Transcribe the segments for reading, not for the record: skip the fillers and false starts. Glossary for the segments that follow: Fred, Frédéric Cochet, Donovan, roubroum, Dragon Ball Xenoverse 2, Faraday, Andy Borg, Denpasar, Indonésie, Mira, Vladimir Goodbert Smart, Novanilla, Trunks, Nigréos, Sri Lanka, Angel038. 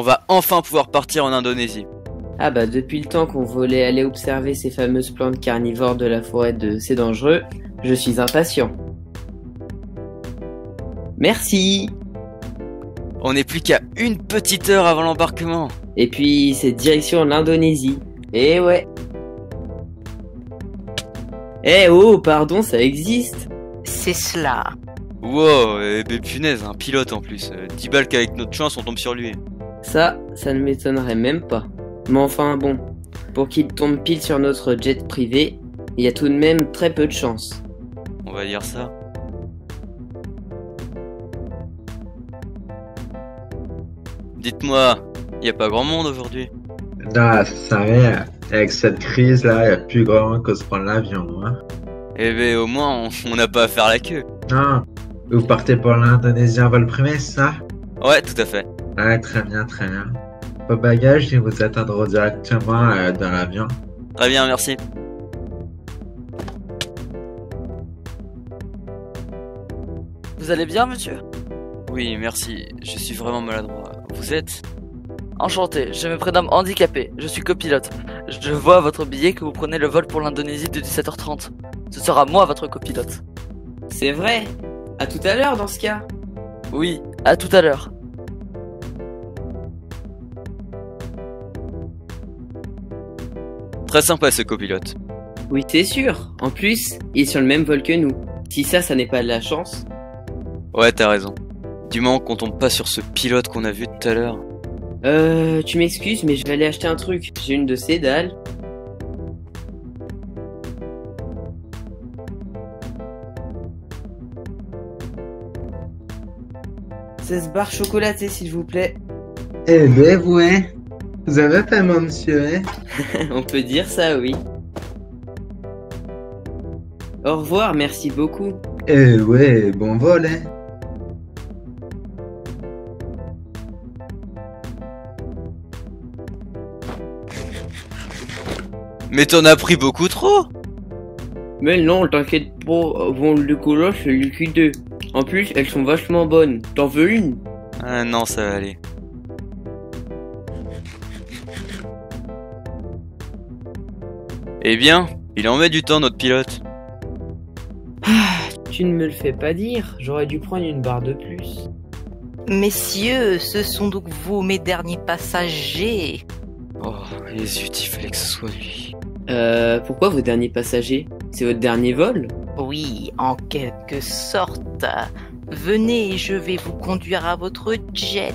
On va enfin pouvoir partir en Indonésie. Ah bah depuis le temps qu'on voulait aller observer ces fameuses plantes carnivores de la forêt de C'est dangereux, je suis impatient. Merci. On n'est plus qu'à une petite heure avant l'embarquement. Et puis c'est direction l'Indonésie. Eh ouais. Eh oh, pardon, ça existe. C'est cela. Wow, et ben punaise, un pilote en plus. 10 balles qu'avec notre chance on tombe sur lui. Ça ne m'étonnerait même pas. Mais enfin bon, pour qu'il tombe pile sur notre jet privé, il y a tout de même très peu de chance. On va dire ça. Dites-moi, il n'y a pas grand monde aujourd'hui? Non, ça va. Avec cette crise là, il n'y a plus grand monde que se prendre l'avion. Hein. Eh ben au moins, on n'a pas à faire la queue. Non, vous partez pour l'Indonésie en vol privé, ça? Ouais, tout à fait. Ah, très bien, très bien. Vos bagages, ils vous atteindront directement dans l'avion. Très bien, merci. Vous allez bien, monsieur? Oui, merci. Je suis vraiment maladroit. Vous êtes? Enchanté, je me prénomme Handicapé. Je suis copilote. Je vois à votre billet que vous prenez le vol pour l'Indonésie de 17h30. Ce sera moi, votre copilote. C'est vrai? À tout à l'heure, dans ce cas. Oui, à tout à l'heure. Très sympa ce copilote. Oui, c'est sûr. En plus, il est sur le même vol que nous. Si ça n'est pas de la chance. Ouais, t'as raison. Du moment qu'on tombe pas sur ce pilote qu'on a vu tout à l'heure. Tu m'excuses, mais je vais aller acheter un truc. J'ai une de ces dalles. C'est ce bar chocolaté, s'il vous plaît. Eh ben, ouais. Vous avez paiement, monsieur, hein? On peut dire ça, oui. Au revoir, merci beaucoup. Eh ouais, bon vol, hein? Mais t'en as pris beaucoup trop? Mais non, t'inquiète pas, avant le décollage, c'est liquide. En plus, elles sont vachement bonnes. T'en veux une? Ah non, ça va aller. Eh bien, il en met du temps, notre pilote. Ah, tu ne me le fais pas dire, j'aurais dû prendre une barre de plus. Messieurs, ce sont donc vous, mes derniers passagers. Oh, les zut, il fallait que ce soit lui. Pourquoi vos derniers passagers? C'est votre dernier vol? Oui, en quelque sorte. Venez, je vais vous conduire à votre jet.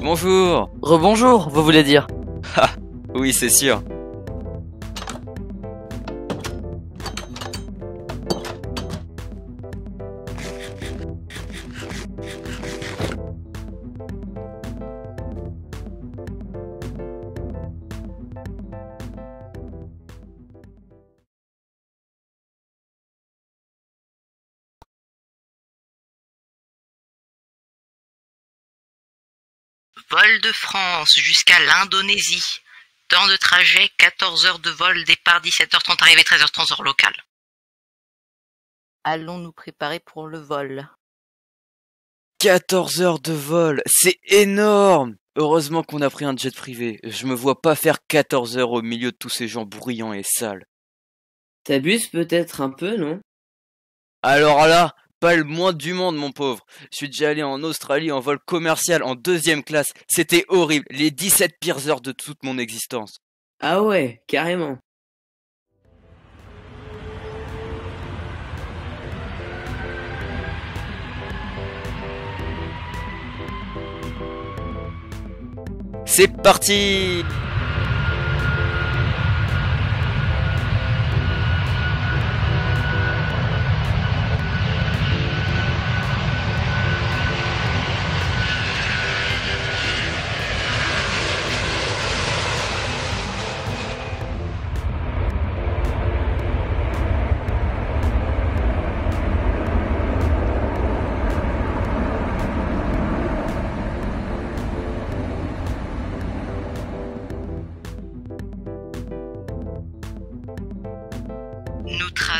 Bonjour. Rebonjour, vous voulez dire? Ah, oui, c'est sûr. Vol de France jusqu'à l'Indonésie. Temps de trajet, 14 heures de vol, départ 17h30, arrivée 13h30 heure locale. Allons nous préparer pour le vol. 14 heures de vol, c'est énorme! Heureusement qu'on a pris un jet privé. Je me vois pas faire 14 heures au milieu de tous ces gens bruyants et sales. T'abuses peut-être un peu, non? Alors là... Pas le moins du monde, mon pauvre. Je suis déjà allé en Australie en vol commercial en 2e classe. C'était horrible. Les 17 pires heures de toute mon existence. Ah ouais, carrément. C'est parti!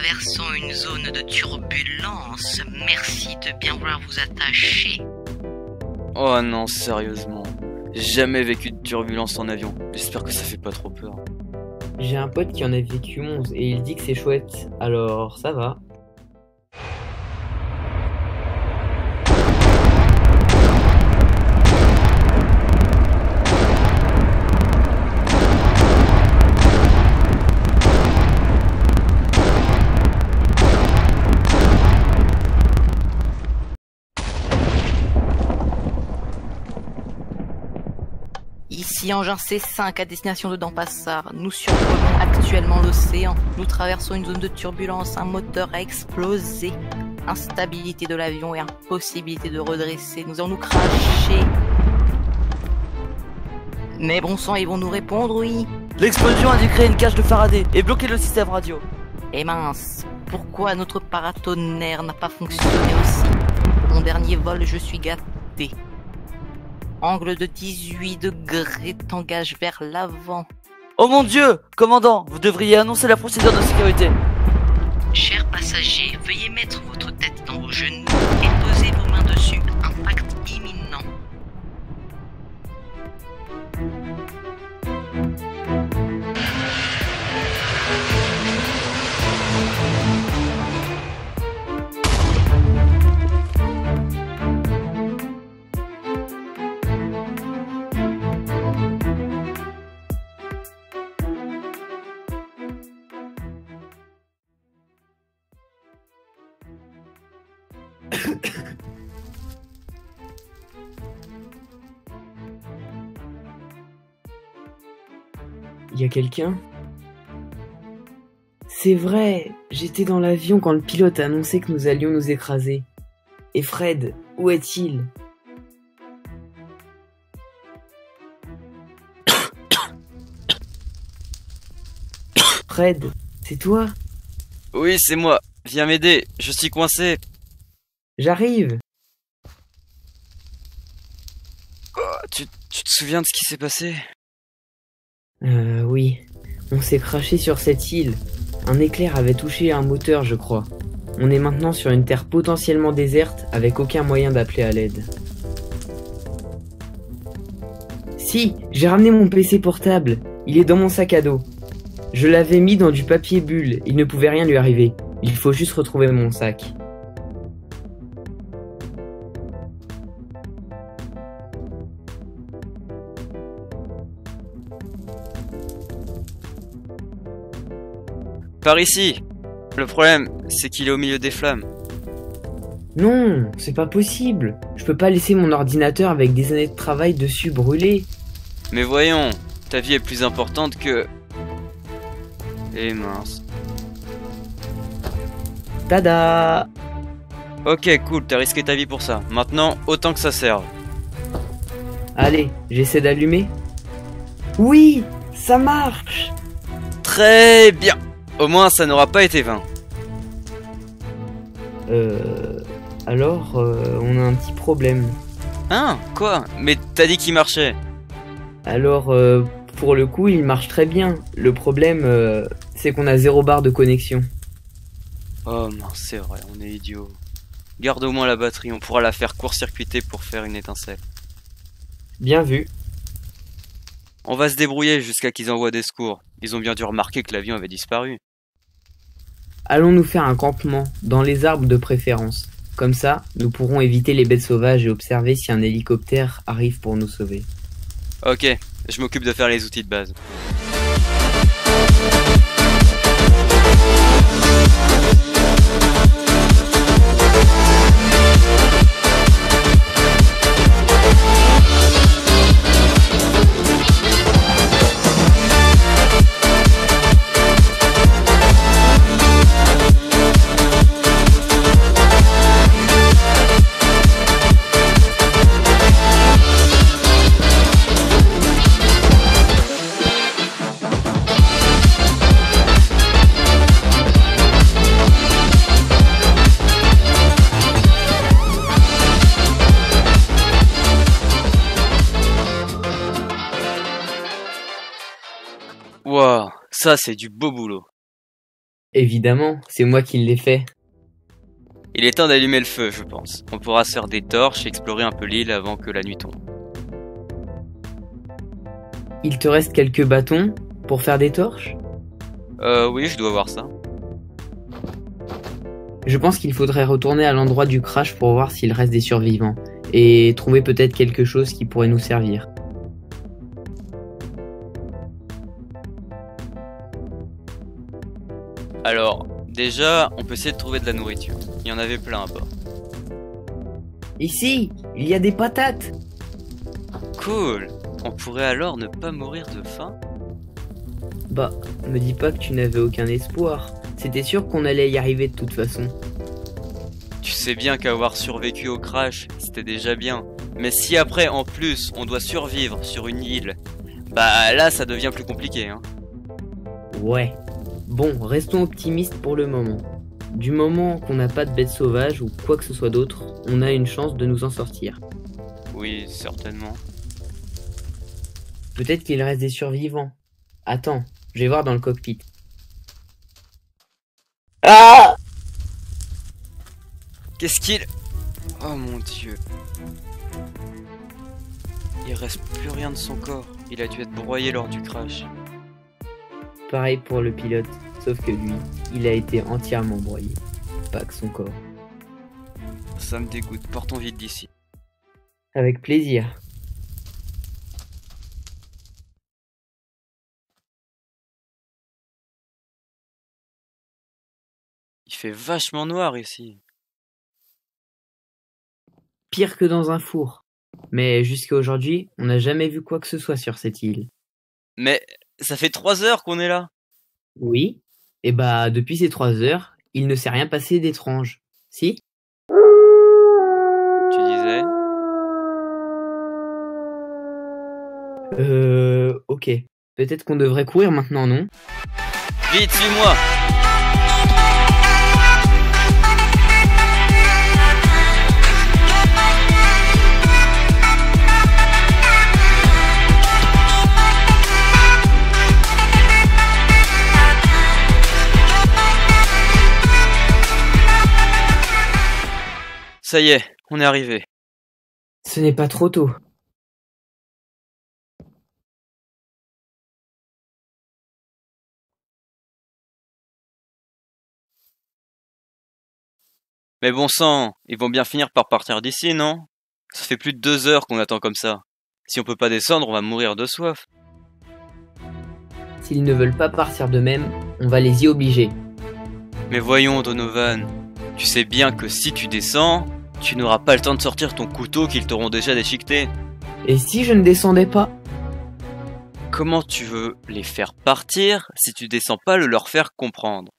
traversons une zone de turbulence. Merci de bien vouloir vous attacher. Oh non, sérieusement. J'ai jamais vécu de turbulence en avion. J'espère que ça fait pas trop peur. J'ai un pote qui en a vécu 11 et il dit que c'est chouette. Alors, ça va. Ici engin C5 à destination de Denpasar, nous survolons actuellement l'océan, nous traversons une zone de turbulence, un moteur a explosé, instabilité de l'avion et impossibilité de redresser, nous allons nous cracher. Mais bon sang, ils vont nous répondre, oui. L'explosion a dû créer une cage de Faraday et bloquer le système radio. Et mince, pourquoi notre paratonnerre n'a pas fonctionné aussi? Mon dernier vol, je suis gâté. Angle de 18 degrés, t'engage vers l'avant. Oh mon Dieu, commandant, vous devriez annoncer la procédure de sécurité. Chers passagers, veuillez mettre votre tête dans vos genoux et poser vos mains dessus. Impact imminent. Y a quelqu'un? C'est vrai, j'étais dans l'avion quand le pilote a annoncé que nous allions nous écraser. Et Fred, où est-il? Fred, c'est toi? Oui, c'est moi. Viens m'aider, je suis coincé. J'arrive. Oh, tu te souviens de ce qui s'est passé? Oui. On s'est crashé sur cette île. Un éclair avait touché un moteur, je crois. On est maintenant sur une terre potentiellement déserte, avec aucun moyen d'appeler à l'aide. Si, j'ai ramené mon PC portable. Il est dans mon sac à dos. Je l'avais mis dans du papier bulle. Il ne pouvait rien lui arriver. Il faut juste retrouver mon sac. Par ici. Le problème, c'est qu'il est au milieu des flammes. Non, c'est pas possible. Je peux pas laisser mon ordinateur avec des années de travail dessus brûler. Mais voyons, ta vie est plus importante que... Et mince. Tada! Ok, cool, t'as risqué ta vie pour ça. Maintenant, autant que ça serve. Allez, j'essaie d'allumer. Oui, ça marche! Très bien! Au moins, ça n'aura pas été vain. Alors, on a un petit problème. Hein? Quoi? Mais t'as dit qu'il marchait. Alors, pour le coup, il marche très bien. Le problème, c'est qu'on a 0 bar de connexion. Oh mince, c'est vrai, on est idiots. Garde au moins la batterie, on pourra la faire court-circuiter pour faire une étincelle. Bien vu. On va se débrouiller jusqu'à qu'ils envoient des secours. Ils ont bien dû remarquer que l'avion avait disparu. Allons nous faire un campement, dans les arbres de préférence. Comme ça, nous pourrons éviter les bêtes sauvages et observer si un hélicoptère arrive pour nous sauver. Ok, je m'occupe de faire les outils de base. Wow, ça c'est du beau boulot. Évidemment, c'est moi qui l'ai fait. Il est temps d'allumer le feu, je pense. On pourra se faire des torches et explorer un peu l'île avant que la nuit tombe. Il te reste quelques bâtons pour faire des torches ? Oui, je dois voir ça. Je pense qu'il faudrait retourner à l'endroit du crash pour voir s'il reste des survivants, et trouver peut-être quelque chose qui pourrait nous servir. Alors, déjà, on peut essayer de trouver de la nourriture. Il y en avait plein à bord. Ici, il y a des patates. Cool. On pourrait alors ne pas mourir de faim? Bah, me dis pas que tu n'avais aucun espoir. C'était sûr qu'on allait y arriver de toute façon. Tu sais bien qu'avoir survécu au crash, c'était déjà bien. Mais si après, en plus, on doit survivre sur une île, bah là, ça devient plus compliqué, hein. Ouais. Bon, restons optimistes pour le moment. Du moment qu'on n'a pas de bêtes sauvages ou quoi que ce soit d'autre, on a une chance de nous en sortir. Oui, certainement. Peut-être qu'il reste des survivants. Attends, je vais voir dans le cockpit. Ah! Qu'est-ce qu'il... Oh mon Dieu. Il reste plus rien de son corps. Il a dû être broyé lors du crash. Pareil pour le pilote, sauf que lui, il a été entièrement broyé, pas que son corps. Ça me dégoûte, partons vite d'ici. Avec plaisir. Il fait vachement noir ici. Pire que dans un four. Mais jusqu'à aujourd'hui, on n'a jamais vu quoi que ce soit sur cette île. Mais... ça fait 3 heures qu'on est là. Oui, et bah depuis ces 3 heures, il ne s'est rien passé d'étrange, si? Tu disais? Ok. Peut-être qu'on devrait courir maintenant, non? Vite, suis-moi! Ça y est, on est arrivé. Ce n'est pas trop tôt. Mais bon sang, ils vont bien finir par partir d'ici, non? Ça fait plus de 2 heures qu'on attend comme ça. Si on peut pas descendre, on va mourir de soif. S'ils ne veulent pas partir d'eux-mêmes, on va les y obliger. Mais voyons, Donovan, tu sais bien que si tu descends... tu n'auras pas le temps de sortir ton couteau qu'ils t'auront déjà déchiqueté. Et si je ne descendais pas? Comment tu veux les faire partir si tu descends pas le leur faire comprendre?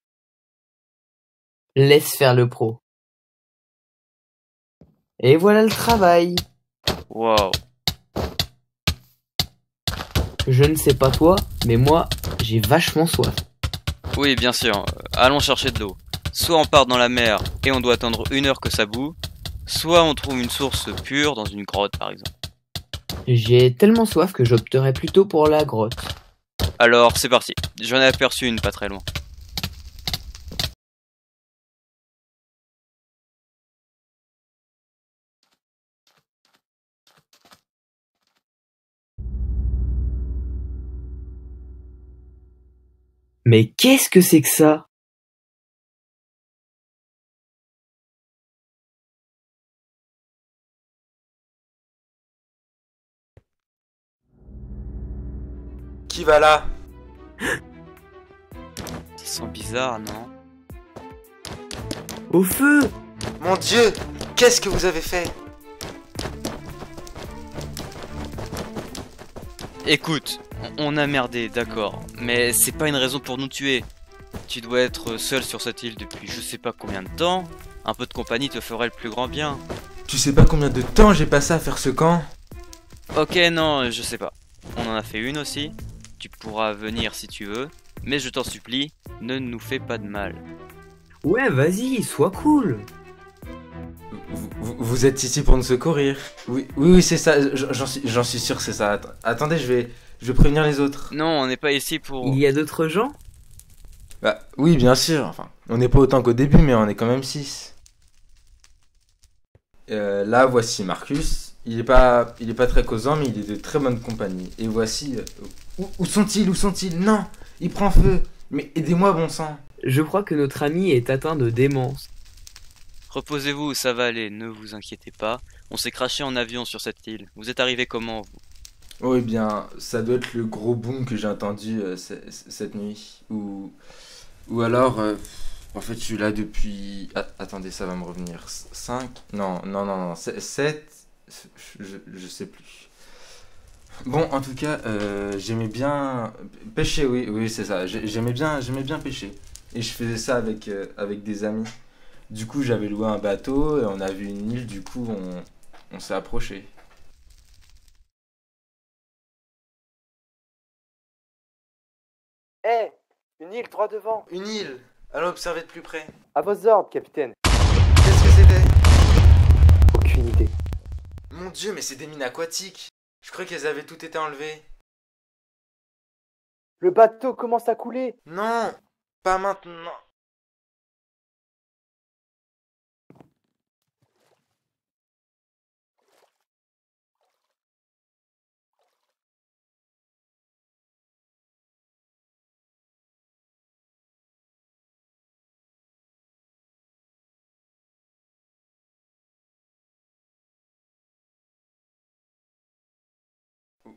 Laisse faire le pro. Et voilà le travail. Wow. Je ne sais pas toi, mais moi, j'ai vachement soif. Oui, bien sûr. Allons chercher de l'eau. Soit on part dans la mer et on doit attendre 1 heure que ça boue, soit on trouve une source pure dans une grotte par exemple. J'ai tellement soif que j'opterais plutôt pour la grotte. Alors c'est parti, j'en ai aperçu une pas très loin. Mais qu'est-ce que c'est que ça? Qui va là? Ça sent bizarre, non? Au feu! Mon Dieu! Qu'est-ce que vous avez fait? Écoute, on a merdé, d'accord. Mais c'est pas une raison pour nous tuer. Tu dois être seul sur cette île depuis je sais pas combien de temps. Un peu de compagnie te ferait le plus grand bien. Tu sais pas combien de temps j'ai passé à faire ce camp? Ok, non, je sais pas. On en a fait une aussi. Tu pourras venir si tu veux, mais je t'en supplie, ne nous fais pas de mal. Ouais, vas-y, sois cool. Vous êtes ici pour nous secourir. Oui, c'est ça, j'en suis sûr, c'est ça. Attendez, je vais prévenir les autres. Non, on n'est pas ici pour... Il y a d'autres gens? Bah oui, bien sûr. Enfin, on n'est pas autant qu'au début, mais on est quand même 6. Là, voici Marcus. Il est pas très causant, mais il est de très bonne compagnie. Et voici... Où sont-ils? Où sont-ils? Non, il prend feu. Mais aidez-moi, bon sang. Je crois que notre ami est atteint de démence. Reposez-vous, ça va aller, ne vous inquiétez pas. On s'est craché en avion sur cette île. Vous êtes arrivé comment, vous? Oh, eh bien, ça doit être le gros boom que j'ai entendu cette nuit. Ou alors... En fait, je suis là depuis... attendez, ça va me revenir. 5? Non. 7? Je sais plus. Bon, en tout cas, j'aimais bien pêcher, oui, c'est ça. J'aimais bien pêcher. Et je faisais ça avec des amis. Du coup, j'avais loué un bateau, et on a vu une île, du coup, on s'est approché. Hé, une île droit devant. Une île? Allons observer de plus près. À vos ordres, capitaine. Qu'est-ce que c'était? Aucune idée. Mon Dieu, mais c'est des mines aquatiques. Je croyais qu'elles avaient toutes été enlevées. Le bateau commence à couler. Non, pas maintenant.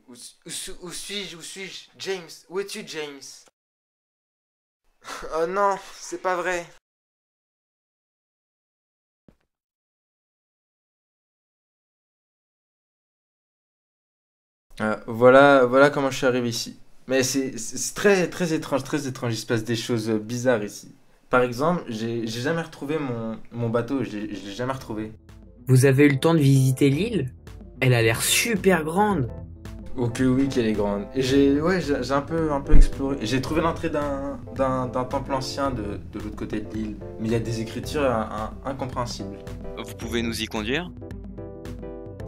Où suis-je? James, où es-tu, James? Oh non, c'est pas vrai. Voilà comment je suis arrivé ici. Mais c'est très étrange. Il se passe des choses bizarres ici. Par exemple, j'ai jamais retrouvé mon bateau, je l'ai jamais retrouvé. Vous avez eu le temps de visiter l'île? Elle a l'air super grande. Oh que oui, qu'elle est grande. Et j'ai un peu exploré. J'ai trouvé l'entrée d'un temple ancien de l'autre côté de l'île. Mais il y a des écritures incompréhensibles. Vous pouvez nous y conduire?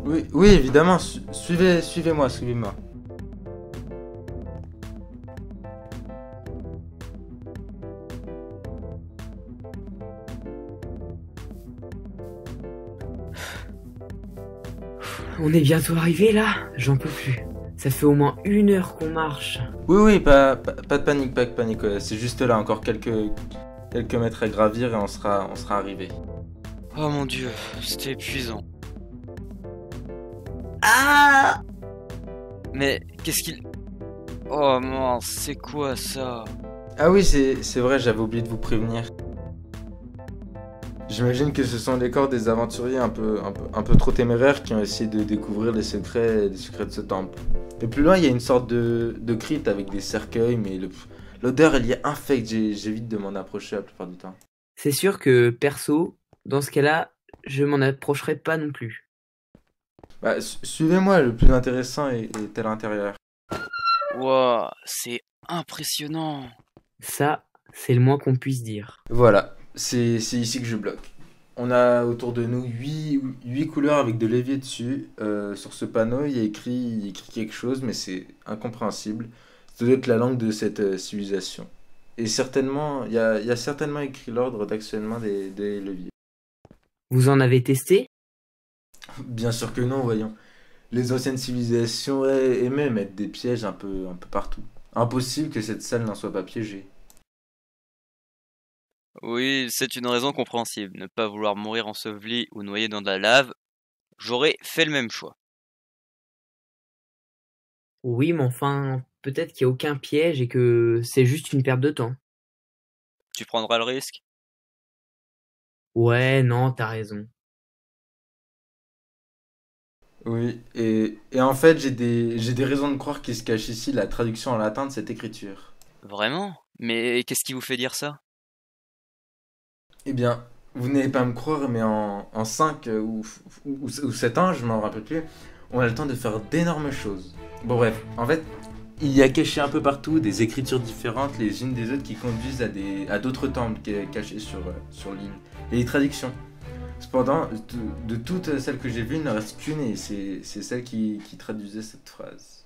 Oui, évidemment. Suivez-moi. On est bientôt arrivé là? J'en peux plus. Ça fait au moins 1 heure qu'on marche. Oui, pas de panique. C'est juste là, encore quelques mètres à gravir et on sera arrivé. Oh mon Dieu, c'était épuisant. Ah! Mais qu'est-ce qu'il... Oh mince, c'est quoi ça? Ah oui, c'est vrai, j'avais oublié de vous prévenir. J'imagine que ce sont les corps des aventuriers un peu trop téméraires qui ont essayé de découvrir les secrets de ce temple. Et plus loin, il y a une sorte de crypte avec des cercueils, mais l'odeur, elle y est infecte, j'évite de m'en approcher la plupart du temps. C'est sûr que, perso, dans ce cas-là, je m'en approcherai pas non plus. Bah, suivez-moi, le plus intéressant est à l'intérieur. Wow, c'est impressionnant. Ça, c'est le moins qu'on puisse dire. Voilà. C'est ici que je bloque. On a autour de nous 8 couleurs avec de l'évier dessus. Sur ce panneau, il y a écrit quelque chose, mais c'est incompréhensible. Ça doit être la langue de cette civilisation. Et certainement, il y a certainement écrit l'ordre d'actionnement des leviers. Vous en avez testé? Bien sûr que non, voyons. Les anciennes civilisations aimaient mettre des pièges un peu partout. Impossible que cette salle n'en soit pas piégée. Oui, c'est une raison compréhensible. Ne pas vouloir mourir enseveli ou noyé dans de la lave, j'aurais fait le même choix. Oui, mais enfin, peut-être qu'il n'y a aucun piège et que c'est juste une perte de temps. Tu prendras le risque? Ouais, non, t'as raison. Oui, et en fait, j'ai des raisons de croire qu'il se cache ici la traduction en latin de cette écriture. Vraiment? Mais qu'est-ce qui vous fait dire ça? Eh bien, vous n'allez pas me croire, mais en 5 ou 7 ans, je m'en rappelle plus, on a le temps de faire d'énormes choses. Bon bref, en fait, il y a caché un peu partout des écritures différentes les unes des autres qui conduisent à d'autres temples cachés sur l'île. Et les traductions. Cependant, de toutes celles que j'ai vues, il ne reste qu'une et c'est celle qui traduisait cette phrase.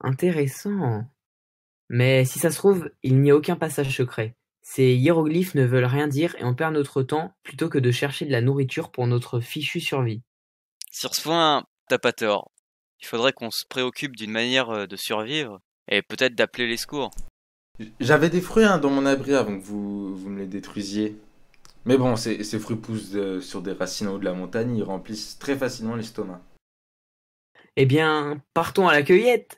Intéressant. Mais si ça se trouve, il n'y a aucun passage secret. Ces hiéroglyphes ne veulent rien dire et on perd notre temps plutôt que de chercher de la nourriture pour notre fichue survie. Sur ce point, t'as pas tort. Il faudrait qu'on se préoccupe d'une manière de survivre et peut-être d'appeler les secours. J'avais des fruits dans mon abri avant que vous me les détruisiez. Mais bon, ces fruits poussent sur des racines en haut de la montagne, ils remplissent très facilement l'estomac. Eh bien, partons à la cueillette!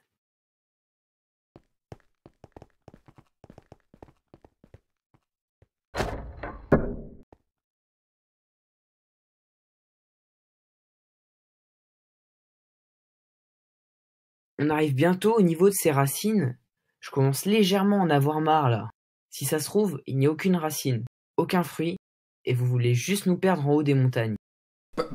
On arrive bientôt au niveau de ces racines. Je commence légèrement à en avoir marre là. Si ça se trouve, il n'y a aucune racine, aucun fruit, et vous voulez juste nous perdre en haut des montagnes.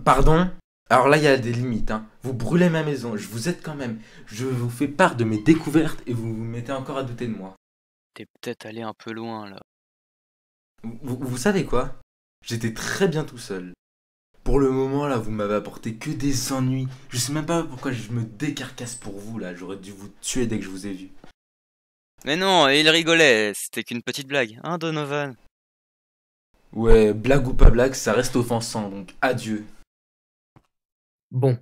Pardon ? Alors là, il y a des limites, hein. Vous brûlez ma maison, je vous aide quand même. Je vous fais part de mes découvertes et vous vous mettez encore à douter de moi. T'es peut-être allé un peu loin là. Vous savez quoi ? J'étais très bien tout seul. Pour le moment là, vous m'avez apporté que des ennuis. Je sais même pas pourquoi je me décarcasse pour vous là. J'aurais dû vous tuer dès que je vous ai vu. Mais non, il rigolait, c'était qu'une petite blague, hein Donovan ? Ouais, blague ou pas blague, ça reste offensant, donc adieu. Bon,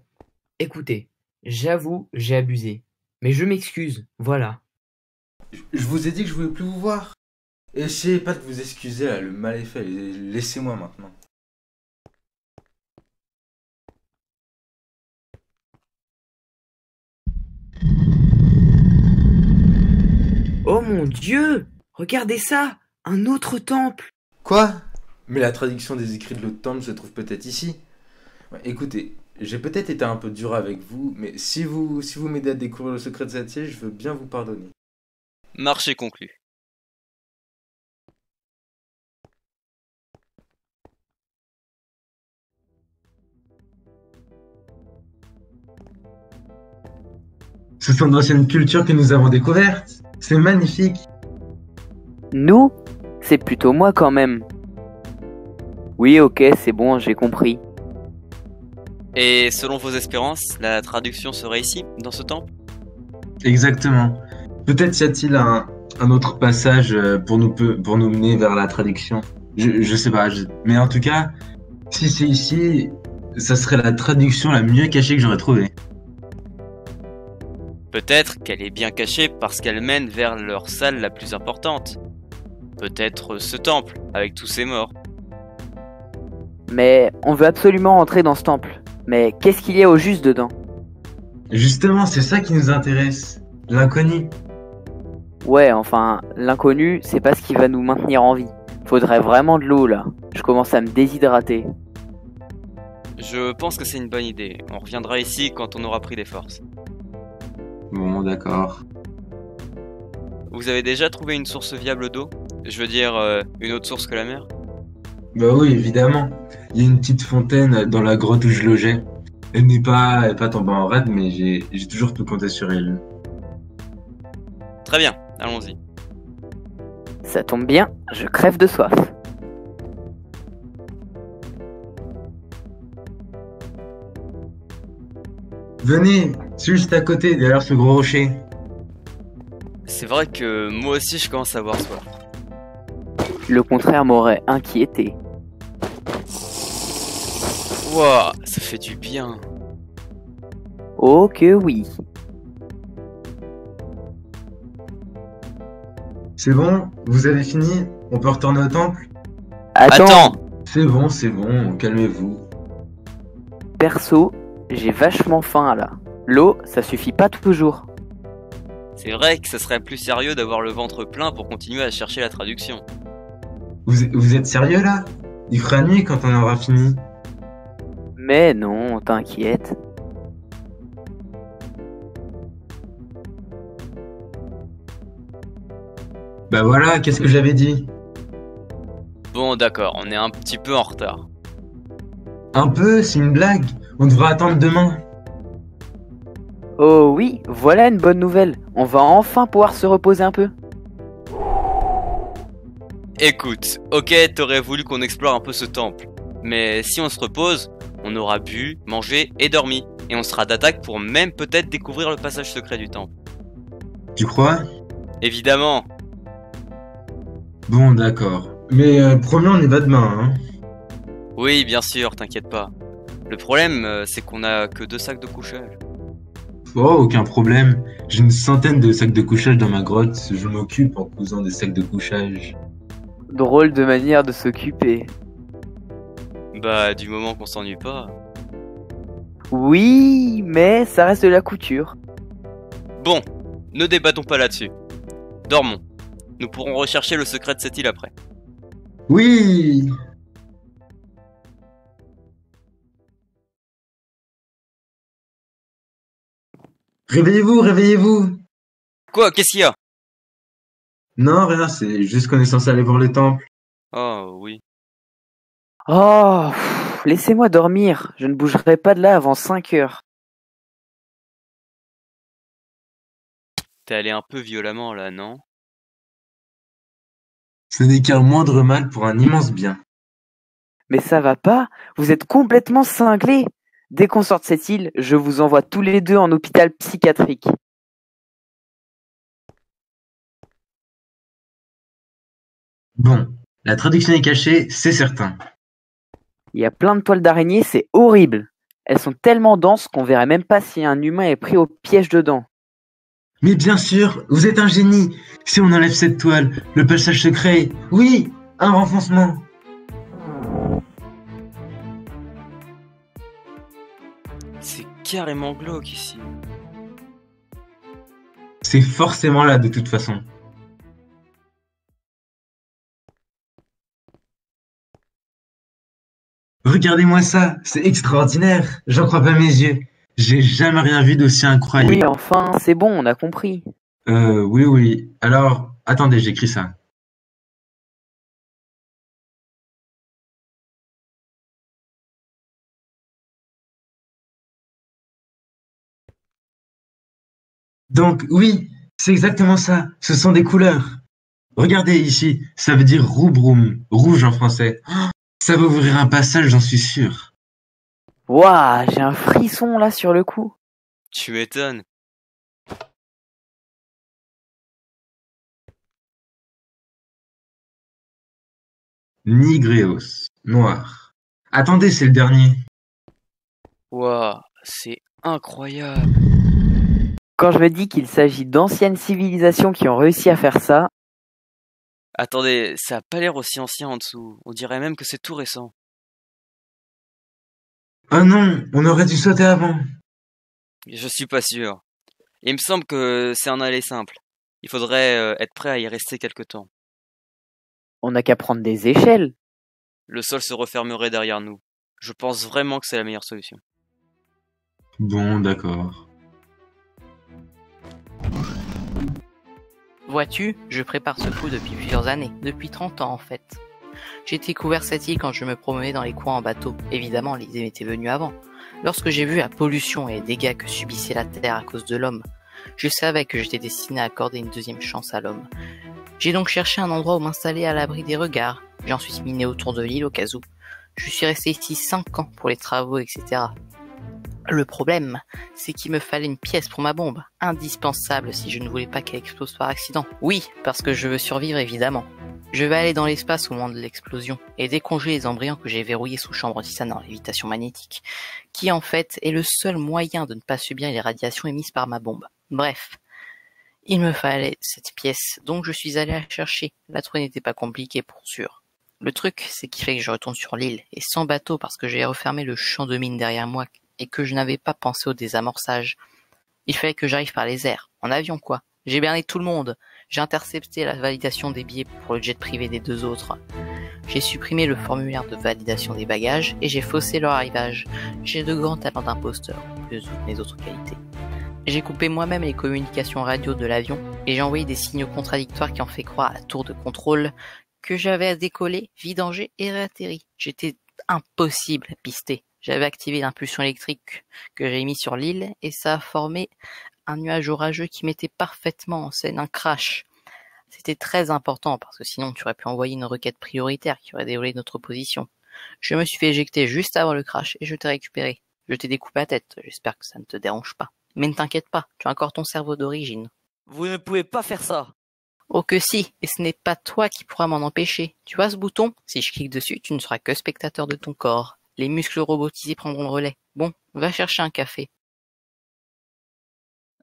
écoutez, j'avoue, j'ai abusé. Mais je m'excuse, voilà. Je vous ai dit que je voulais plus vous voir. Essayez pas de vous excuser là, le mal est fait, laissez-moi maintenant. Oh mon Dieu! Regardez ça! Un autre temple! Quoi? Mais la traduction des écrits de l'autre temple se trouve peut-être ici. Ouais, écoutez, j'ai peut-être été un peu dur avec vous, mais si vous m'aidez à découvrir le secret de cette île, je veux bien vous pardonner. Marché conclu. Ce sont d'anciennes cultures que nous avons découvertes. C'est magnifique. Nous? C'est plutôt moi quand même. Oui, ok, c'est bon, j'ai compris. Et selon vos espérances, la traduction serait ici, dans ce temple? Exactement. Peut-être y a-t-il un autre passage pour nous mener vers la traduction. Je sais pas, mais en tout cas, si c'est ici, ça serait la traduction la mieux cachée que j'aurais trouvée. Peut-être qu'elle est bien cachée parce qu'elle mène vers leur salle la plus importante. Peut-être ce temple, avec tous ses morts. Mais on veut absolument entrer dans ce temple. Mais qu'est-ce qu'il y a au juste dedans? Justement, c'est ça qui nous intéresse. L'inconnu. Ouais, enfin, l'inconnu, c'est pas ce qui va nous maintenir en vie. Faudrait vraiment de l'eau, là. Je commence à me déshydrater. Je pense que c'est une bonne idée. On reviendra ici quand on aura pris des forces. Bon, d'accord. Vous avez déjà trouvé une source viable d'eau? Je veux dire, une autre source que la mer? Bah oui, évidemment. Il y a une petite fontaine dans la grotte où je logeais. Elle n'est pas tombée en rade, mais j'ai toujours tout compté sur elle. Très bien, allons-y. Ça tombe bien, je crève de soif. Venez, c'est juste à côté, derrière ce gros rocher. C'est vrai que moi aussi je commence à avoir soif. Le contraire m'aurait inquiété. Wouah, ça fait du bien. Oh que oui. C'est bon, vous avez fini? On peut retourner au temple? Attends. C'est bon, calmez-vous. Perso, j'ai vachement faim là. L'eau, ça suffit pas toujours. C'est vrai que ça serait plus sérieux d'avoir le ventre plein pour continuer à chercher la traduction. Vous êtes sérieux là? Il fera nuit quand on aura fini. Mais non, t'inquiète. Bah voilà, qu'est-ce que j'avais dit? Bon d'accord, on est un petit peu en retard. Un peu, c'est une blague. On devra attendre demain. Oh oui, voilà une bonne nouvelle. On va enfin pouvoir se reposer un peu. Écoute, ok, t'aurais voulu qu'on explore un peu ce temple. Mais si on se repose, on aura bu, mangé et dormi. Et on sera d'attaque pour même peut-être découvrir le passage secret du temple. Tu crois? Évidemment. Bon, d'accord. Mais promis, on y va demain, hein. Oui, bien sûr, t'inquiète pas. Le problème, c'est qu'on a que 2 sacs de couchage. Oh, aucun problème. J'ai une centaine de sacs de couchage dans ma grotte. Je m'occupe en cousant des sacs de couchage. Drôle de manière de s'occuper. Bah, du moment qu'on s'ennuie pas. Oui, mais ça reste de la couture. Bon, ne débattons pas là-dessus. Dormons. Nous pourrons rechercher le secret de cette île après. Oui! Réveillez-vous, réveillez-vous! Quoi? Qu'est-ce qu'il y a? Non, rien, c'est juste qu'on est censé aller voir le temple. Oh, oui. Oh, laissez-moi dormir, je ne bougerai pas de là avant 5 heures. T'es allé un peu violemment là, non? Ce n'est qu'un moindre mal pour un immense bien. Mais ça va pas, vous êtes complètement cinglés. Dès qu'on sort de cette île, je vous envoie tous les deux en hôpital psychiatrique. Bon, la traduction est cachée, c'est certain. Il y a plein de toiles d'araignée, c'est horrible. Elles sont tellement denses qu'on verrait même pas si un humain est pris au piège dedans. Mais bien sûr, vous êtes un génie. Si on enlève cette toile, le passage secret, oui, un renfoncement. C'est carrément glauque ici. C'est forcément là de toute façon. Regardez-moi ça, c'est extraordinaire, j'en crois pas mes yeux. J'ai jamais rien vu d'aussi incroyable. Oui, enfin, c'est bon, on a compris. Oui. Alors, attendez, j'écris ça. Donc, oui, c'est exactement ça. Ce sont des couleurs. Regardez ici, ça veut dire roubroum, rouge en français. Ça va ouvrir un passage, j'en suis sûr. Waouh, j'ai un frisson là sur le cou. Tu m'étonnes. Nigréos, noir. Attendez, c'est le dernier. Waouh, c'est incroyable. Quand je me dis qu'il s'agit d'anciennes civilisations qui ont réussi à faire ça... Attendez, ça a pas l'air aussi ancien en dessous. On dirait même que c'est tout récent. Ah non, on aurait dû sauter avant. Je suis pas sûr. Il me semble que c'est un aller simple. Il faudrait être prêt à y rester quelque temps. On n'a qu'à prendre des échelles. Le sol se refermerait derrière nous. Je pense vraiment que c'est la meilleure solution. Bon, d'accord. Vois-tu, je prépare ce coup depuis plusieurs années, depuis 30 ans en fait. J'ai découvert cette île quand je me promenais dans les coins en bateau. Évidemment, l'idée m'était venue avant. Lorsque j'ai vu la pollution et les dégâts que subissait la Terre à cause de l'homme, je savais que j'étais destiné à accorder une deuxième chance à l'homme. J'ai donc cherché un endroit où m'installer à l'abri des regards. J'ai ensuite miné autour de l'île au cas où. Je suis resté ici 5 ans pour les travaux, etc. Le problème, c'est qu'il me fallait une pièce pour ma bombe, indispensable si je ne voulais pas qu'elle explose par accident. Oui, parce que je veux survivre évidemment. Je vais aller dans l'espace au moment de l'explosion et décongeler les embryons que j'ai verrouillés sous chambre titane en lévitation magnétique, qui en fait est le seul moyen de ne pas subir les radiations émises par ma bombe. Bref, il me fallait cette pièce, donc je suis allé la chercher. La trouver n'était pas compliquée pour sûr. Le truc, c'est qu'il fallait que je retourne sur l'île, et sans bateau parce que j'ai refermé le champ de mine derrière moi, et que je n'avais pas pensé au désamorçage. Il fallait que j'arrive par les airs, en avion quoi. J'ai berné tout le monde, j'ai intercepté la validation des billets pour le jet privé des 2 autres. J'ai supprimé le formulaire de validation des bagages et j'ai faussé leur arrivage. J'ai de grands talents d'imposteur, plus toutes mes autres qualités. J'ai coupé moi-même les communications radio de l'avion et j'ai envoyé des signaux contradictoires qui ont fait croire à la tour de contrôle que j'avais à décoller, vidanger et réatterri. J'étais impossible à pister. J'avais activé l'impulsion électrique que j'ai mis sur l'île et ça a formé un nuage orageux qui mettait parfaitement en scène un crash. C'était très important parce que sinon tu aurais pu envoyer une requête prioritaire qui aurait déroulé notre position. Je me suis fait éjecter juste avant le crash et je t'ai récupéré. Je t'ai découpé la tête, j'espère que ça ne te dérange pas. Mais ne t'inquiète pas, tu as encore ton cerveau d'origine. Vous ne pouvez pas faire ça. Oh que si, et ce n'est pas toi qui pourras m'en empêcher. Tu vois ce bouton? Si je clique dessus, tu ne seras que spectateur de ton corps. Les muscles robotisés prendront le relais. Bon, va chercher un café.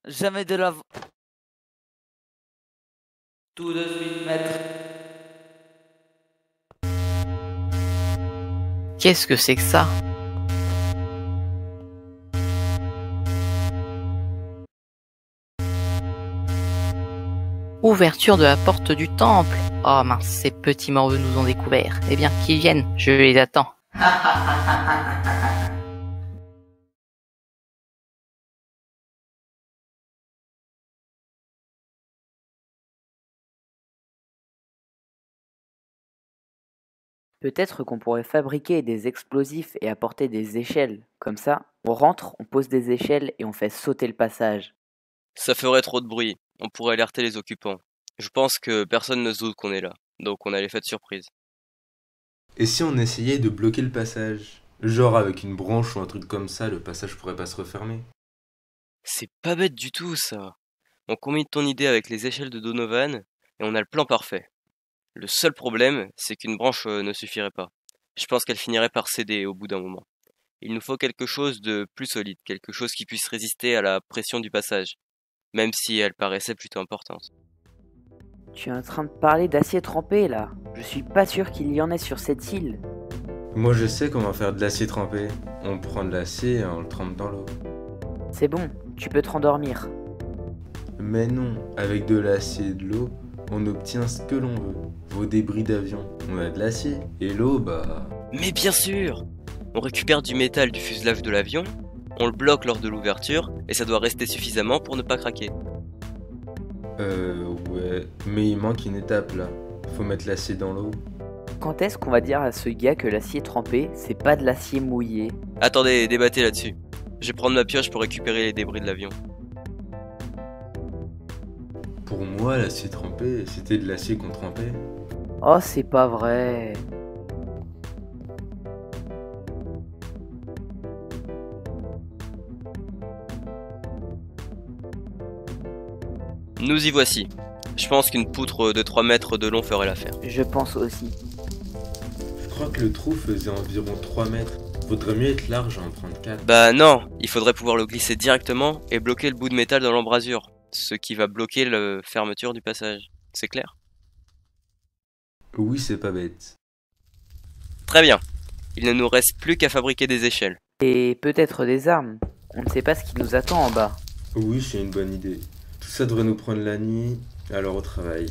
Jamais de la... Tout de suite, maître. Qu'est-ce que c'est que ça? Ouverture de la porte du temple. Oh mince, ces petits morveux nous ont découverts. Eh bien, qu'ils viennent, je les attends. Peut-être qu'on pourrait fabriquer des explosifs et apporter des échelles. Comme ça, on rentre, on pose des échelles et on fait sauter le passage. Ça ferait trop de bruit. On pourrait alerter les occupants. Je pense que personne ne se doute qu'on est là, donc on a l'effet de surprise. Et si on essayait de bloquer le passage? Genre avec une branche ou un truc comme ça, le passage pourrait pas se refermer. C'est pas bête du tout ça. On combine ton idée avec les échelles de Donovan et on a le plan parfait. Le seul problème, c'est qu'une branche ne suffirait pas. Je pense qu'elle finirait par céder au bout d'un moment. Il nous faut quelque chose de plus solide, quelque chose qui puisse résister à la pression du passage. Même si elle paraissait plutôt importante. Tu es en train de parler d'acier trempé là. Je suis pas sûr qu'il y en ait sur cette île. Moi je sais comment faire de l'acier trempé. On prend de l'acier et on le trempe dans l'eau. C'est bon, tu peux te rendormir. Mais non, avec de l'acier et de l'eau, on obtient ce que l'on veut. Vos débris d'avion, on a de l'acier et l'eau bah... Mais bien sûr! On récupère du métal du fuselage de l'avion. On le bloque lors de l'ouverture, et ça doit rester suffisamment pour ne pas craquer. Ouais, mais il manque une étape là. Faut mettre l'acier dans l'eau. Quand est-ce qu'on va dire à ce gars que l'acier trempé, c'est pas de l'acier mouillé? Attendez, débattez là-dessus. Je vais prendre ma pioche pour récupérer les débris de l'avion. Pour moi, l'acier trempé, c'était de l'acier qu'on trempait. Oh, c'est pas vrai. Nous y voici. Je pense qu'une poutre de 3 mètres de long ferait l'affaire. Je pense aussi. Je crois que le trou faisait environ 3 mètres. Faudrait mieux être large en prendre 4. Bah non, il faudrait pouvoir le glisser directement et bloquer le bout de métal dans l'embrasure. Ce qui va bloquer la fermeture du passage. C'est clair? Oui, c'est pas bête. Très bien. Il ne nous reste plus qu'à fabriquer des échelles. Et peut-être des armes. On ne sait pas ce qui nous attend en bas. Oui, c'est une bonne idée. Tout ça devrait nous prendre la nuit, alors au travail.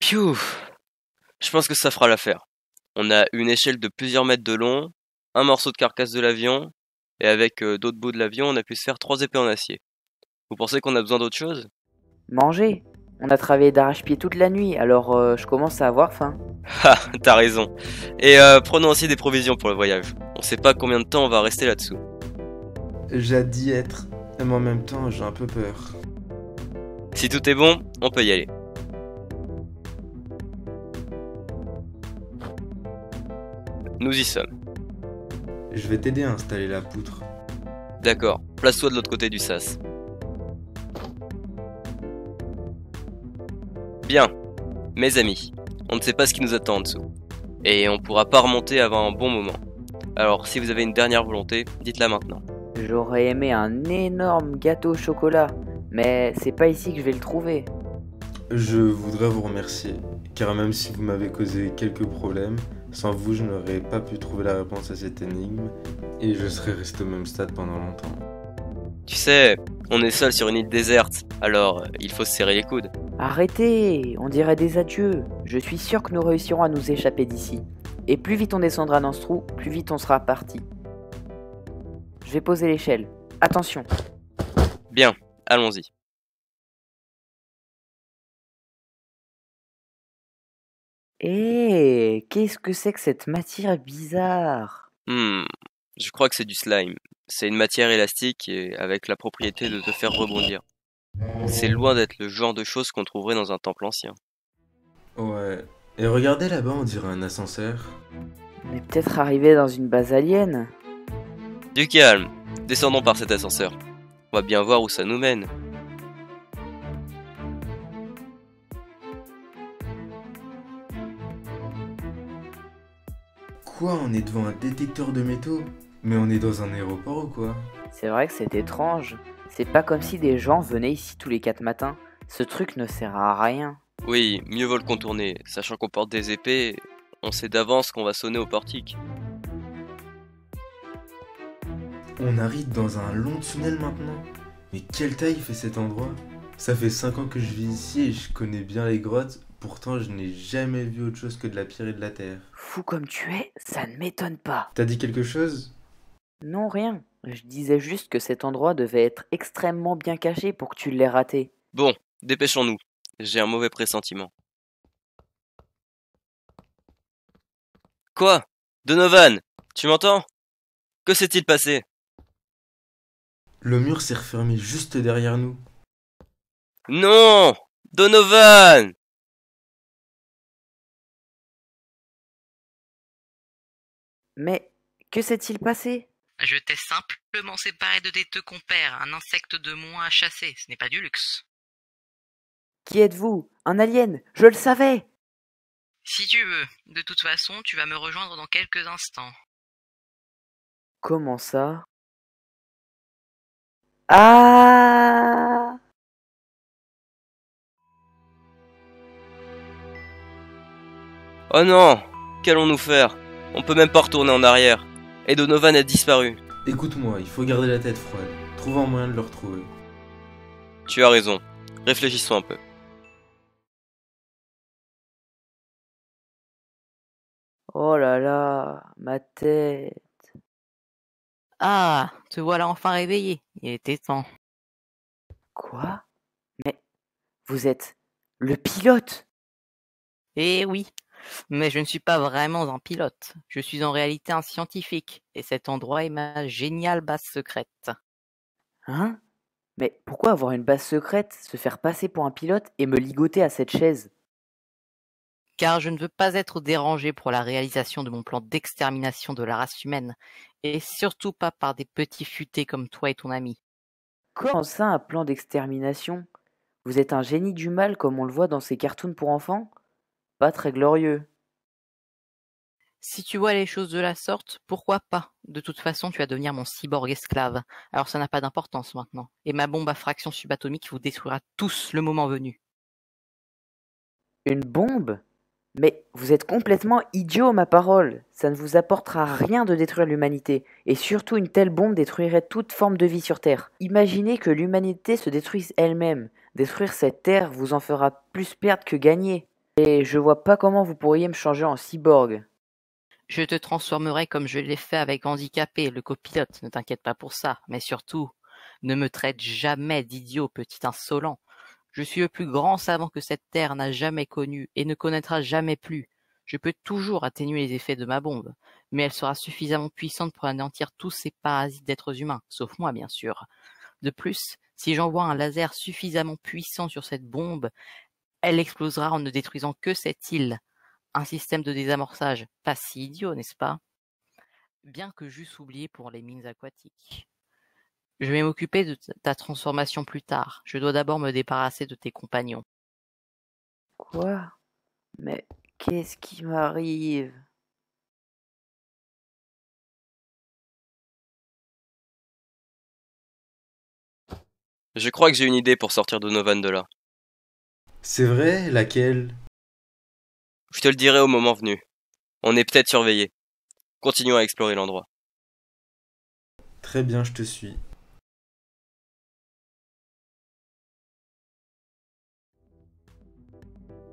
Piouf! Je pense que ça fera l'affaire. On a une échelle de plusieurs mètres de long, un morceau de carcasse de l'avion, et avec d'autres bouts de l'avion, on a pu se faire 3 épées en acier. Vous pensez qu'on a besoin d'autre chose? Manger. On a travaillé d'arrache-pied toute la nuit, alors je commence à avoir faim. Ah, t'as raison. Et prenons aussi des provisions pour le voyage. On sait pas combien de temps on va rester là-dessous. J'ai dit être, mais en même temps, j'ai un peu peur. Si tout est bon, on peut y aller. Nous y sommes. Je vais t'aider à installer la poutre. D'accord, place-toi de l'autre côté du sas. Bien, mes amis, on ne sait pas ce qui nous attend en dessous. Et on pourra pas remonter avant un bon moment. Alors si vous avez une dernière volonté, dites-la maintenant. J'aurais aimé un énorme gâteau au chocolat, mais c'est pas ici que je vais le trouver. Je voudrais vous remercier, car même si vous m'avez causé quelques problèmes, sans vous, je n'aurais pas pu trouver la réponse à cette énigme, et je serais resté au même stade pendant longtemps. Tu sais, on est seul sur une île déserte, alors il faut se serrer les coudes. Arrêtez, on dirait des adieux. Je suis sûr que nous réussirons à nous échapper d'ici. Et plus vite on descendra dans ce trou, plus vite on sera parti. Je vais poser l'échelle. Attention. Bien, allons-y. Qu'est-ce que c'est que cette matière bizarre? Je crois que c'est du slime. C'est une matière élastique et avec la propriété de te faire rebondir. C'est loin d'être le genre de choses qu'on trouverait dans un temple ancien. Ouais. Et regardez là-bas, on dirait un ascenseur. On est peut-être arrivé dans une base alien. Du calme. Descendons par cet ascenseur. On va bien voir où ça nous mène. Quoi, on est devant un détecteur de métaux? Mais on est dans un aéroport ou quoi? C'est vrai que c'est étrange. C'est pas comme si des gens venaient ici tous les 4 matins. Ce truc ne sert à rien. Oui, mieux vaut le contourner. Sachant qu'on porte des épées, on sait d'avance qu'on va sonner au portique. On arrive dans un long tunnel maintenant. Mais quelle taille fait cet endroit? Ça fait 5 ans que je vis ici et je connais bien les grottes. Pourtant, je n'ai jamais vu autre chose que de la pierre et de la terre. Fou comme tu es, ça ne m'étonne pas. T'as dit quelque chose? Non, rien. Je disais juste que cet endroit devait être extrêmement bien caché pour que tu l'aies raté. Bon, dépêchons-nous. J'ai un mauvais pressentiment. Quoi? Donovan, tu m'entends? Que s'est-il passé? Le mur s'est refermé juste derrière nous. Non! Donovan! Mais que s'est-il passé? Je t'ai simplement séparé de tes deux compères, un insecte de moins à chasser, ce n'est pas du luxe. Qui êtes-vous? Un alien? Je le savais! Si tu veux, de toute façon, tu vas me rejoindre dans quelques instants. Comment ça? Ah! Oh non! Qu'allons-nous faire? On peut même pas retourner en arrière. Et Donovan a disparu. Écoute-moi, il faut garder la tête froide. Trouve un moyen de le retrouver. Tu as raison. Réfléchissons un peu. Oh là là, ma tête. Ah, te voilà enfin réveillé. Il était temps. Quoi? Mais vous êtes le pilote? Eh oui. Mais je ne suis pas vraiment un pilote. Je suis en réalité un scientifique, et cet endroit est ma géniale base secrète. Hein? Mais pourquoi avoir une base secrète, se faire passer pour un pilote et me ligoter à cette chaise? Car je ne veux pas être dérangé pour la réalisation de mon plan d'extermination de la race humaine, et surtout pas par des petits futés comme toi et ton ami. Comment ça, un plan d'extermination? Vous êtes un génie du mal comme on le voit dans ces cartoons pour enfants? Pas très glorieux. Si tu vois les choses de la sorte, pourquoi pas? De toute façon, tu vas devenir mon cyborg esclave. Alors ça n'a pas d'importance maintenant. Et ma bombe à fraction subatomique vous détruira tous le moment venu. Une bombe? Mais vous êtes complètement idiot, ma parole. Ça ne vous apportera rien de détruire l'humanité. Et surtout, une telle bombe détruirait toute forme de vie sur Terre. Imaginez que l'humanité se détruise elle-même. Détruire cette Terre vous en fera plus perdre que gagner. Et je vois pas comment vous pourriez me changer en cyborg. Je te transformerai comme je l'ai fait avec Handicapé, le copilote, ne t'inquiète pas pour ça. Mais surtout, ne me traite jamais d'idiot, petit insolent. Je suis le plus grand savant que cette terre n'a jamais connu et ne connaîtra jamais plus. Je peux toujours atténuer les effets de ma bombe, mais elle sera suffisamment puissante pour anéantir tous ces parasites d'êtres humains, sauf moi bien sûr. De plus, si j'envoie un laser suffisamment puissant sur cette bombe, elle explosera en ne détruisant que cette île. Un système de désamorçage pas si idiot, n'est-ce pas? Bien que j'eusse oublié pour les mines aquatiques. Je vais m'occuper de ta transformation plus tard. Je dois d'abord me débarrasser de tes compagnons. Quoi? Mais qu'est-ce qui m'arrive? Je crois que j'ai une idée pour sortir de Donovan de là. C'est vrai? Laquelle? Je te le dirai au moment venu. On est peut-être surveillés. Continuons à explorer l'endroit. Très bien, je te suis.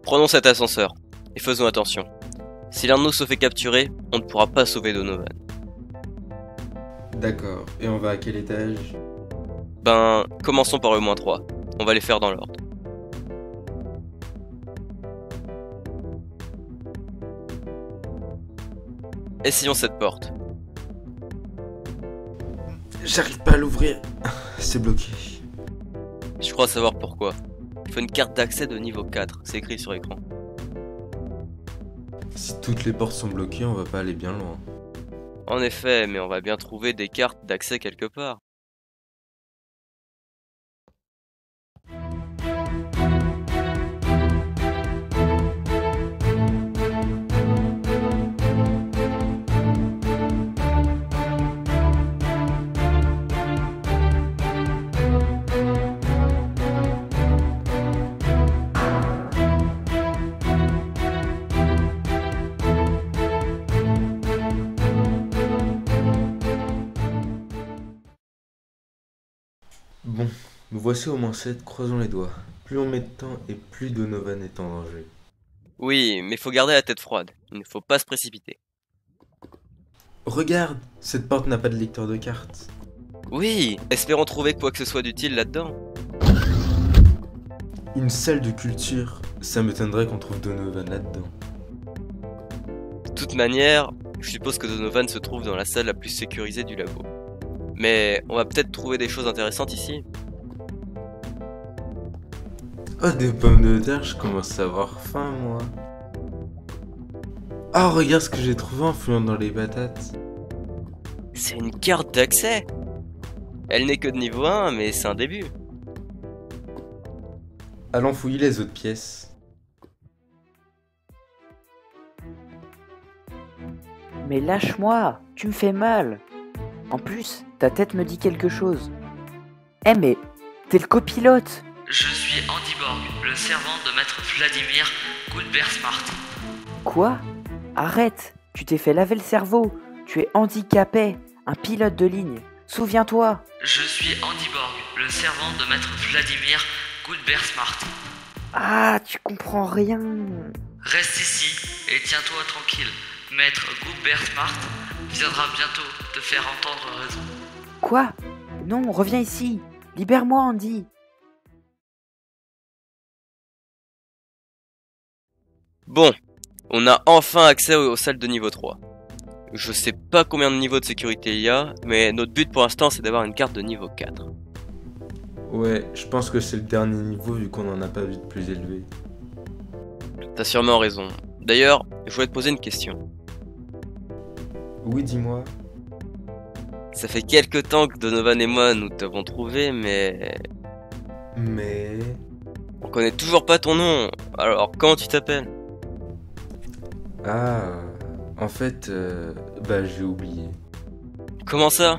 Prenons cet ascenseur, et faisons attention. Si l'un de nous se fait capturer, on ne pourra pas sauver Donovan. D'accord, et on va à quel étage? Ben, commençons par le -3. On va les faire dans l'ordre. Essayons cette porte. J'arrive pas à l'ouvrir. C'est bloqué. Je crois savoir pourquoi. Il faut une carte d'accès de niveau 4. C'est écrit sur l'écran. Si toutes les portes sont bloquées, on va pas aller bien loin. En effet, mais on va bien trouver des cartes d'accès quelque part. Bon, nous voici au moins 7, croisons les doigts. Plus on met de temps et plus Donovan est en danger. Oui, mais faut garder la tête froide, il ne faut pas se précipiter. Regarde, cette porte n'a pas de lecteur de cartes. Oui, espérons trouver quoi que ce soit d'utile là-dedans. Une salle de culture, ça m'étonnerait qu'on trouve Donovan là-dedans. De toute manière, je suppose que Donovan se trouve dans la salle la plus sécurisée du labo. Mais on va peut-être trouver des choses intéressantes ici. Oh, des pommes de terre, je commence à avoir faim, moi. Oh, regarde ce que j'ai trouvé en fouillant dans les patates. C'est une carte d'accès. Elle n'est que de niveau 1, mais c'est un début. Allons fouiller les autres pièces. Mais lâche-moi, tu me fais mal. En plus, ta tête me dit quelque chose. Eh mais, t'es le copilote. Je suis Andy Borg, le servant de maître Vladimir Goodbert Smart. Quoi? Arrête, tu t'es fait laver le cerveau. Tu es handicapé, un pilote de ligne. Souviens-toi. Je suis Andy Borg, le servant de maître Vladimir Goodbert Smart. Ah, tu comprends rien. Reste ici et tiens-toi tranquille. Maître Goodbert Smart viendra bientôt te faire entendre raison. Quoi? Non, reviens ici. Libère-moi, Andy. Bon, on a enfin accès aux salles de niveau 3. Je sais pas combien de niveaux de sécurité il y a, mais notre but pour l'instant c'est d'avoir une carte de niveau 4. Ouais, je pense que c'est le dernier niveau vu qu'on en a pas vu de plus élevé. T'as sûrement raison. D'ailleurs, je voulais te poser une question. Oui, dis-moi. Ça fait quelques temps que Donovan et moi nous t'avons trouvé, mais... Mais... On connaît toujours pas ton nom, alors comment tu t'appelles? Ah... En fait, j'ai oublié. Comment ça?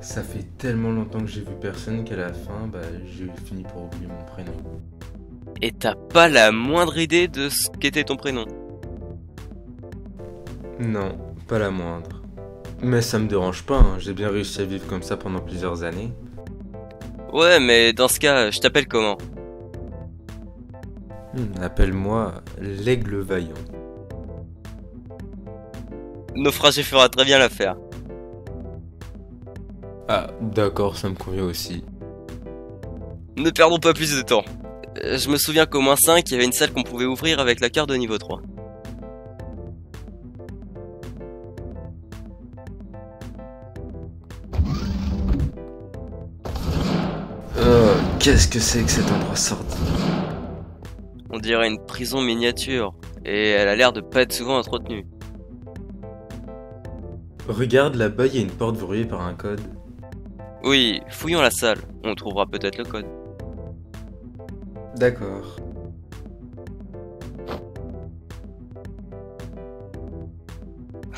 Ça fait tellement longtemps que j'ai vu personne qu'à la fin, j'ai fini pour oublier mon prénom. Et t'as pas la moindre idée de ce qu'était ton prénom? Non, pas la moindre. Mais ça me dérange pas, hein. J'ai bien réussi à vivre comme ça pendant plusieurs années. Ouais, mais dans ce cas, je t'appelle comment? Appelle-moi l'aigle vaillant. Naufragé fera très bien l'affaire. Ah, d'accord, ça me convient aussi. Ne perdons pas plus de temps. Je me souviens qu'au moins 5, il y avait une salle qu'on pouvait ouvrir avec la carte de niveau 3. Qu'est-ce que c'est que cet endroit sorti? On dirait une prison miniature, et elle a l'air de pas être souvent entretenue. Regarde, là-bas, il y a une porte verrouillée par un code. Oui, fouillons la salle, on trouvera peut-être le code. D'accord.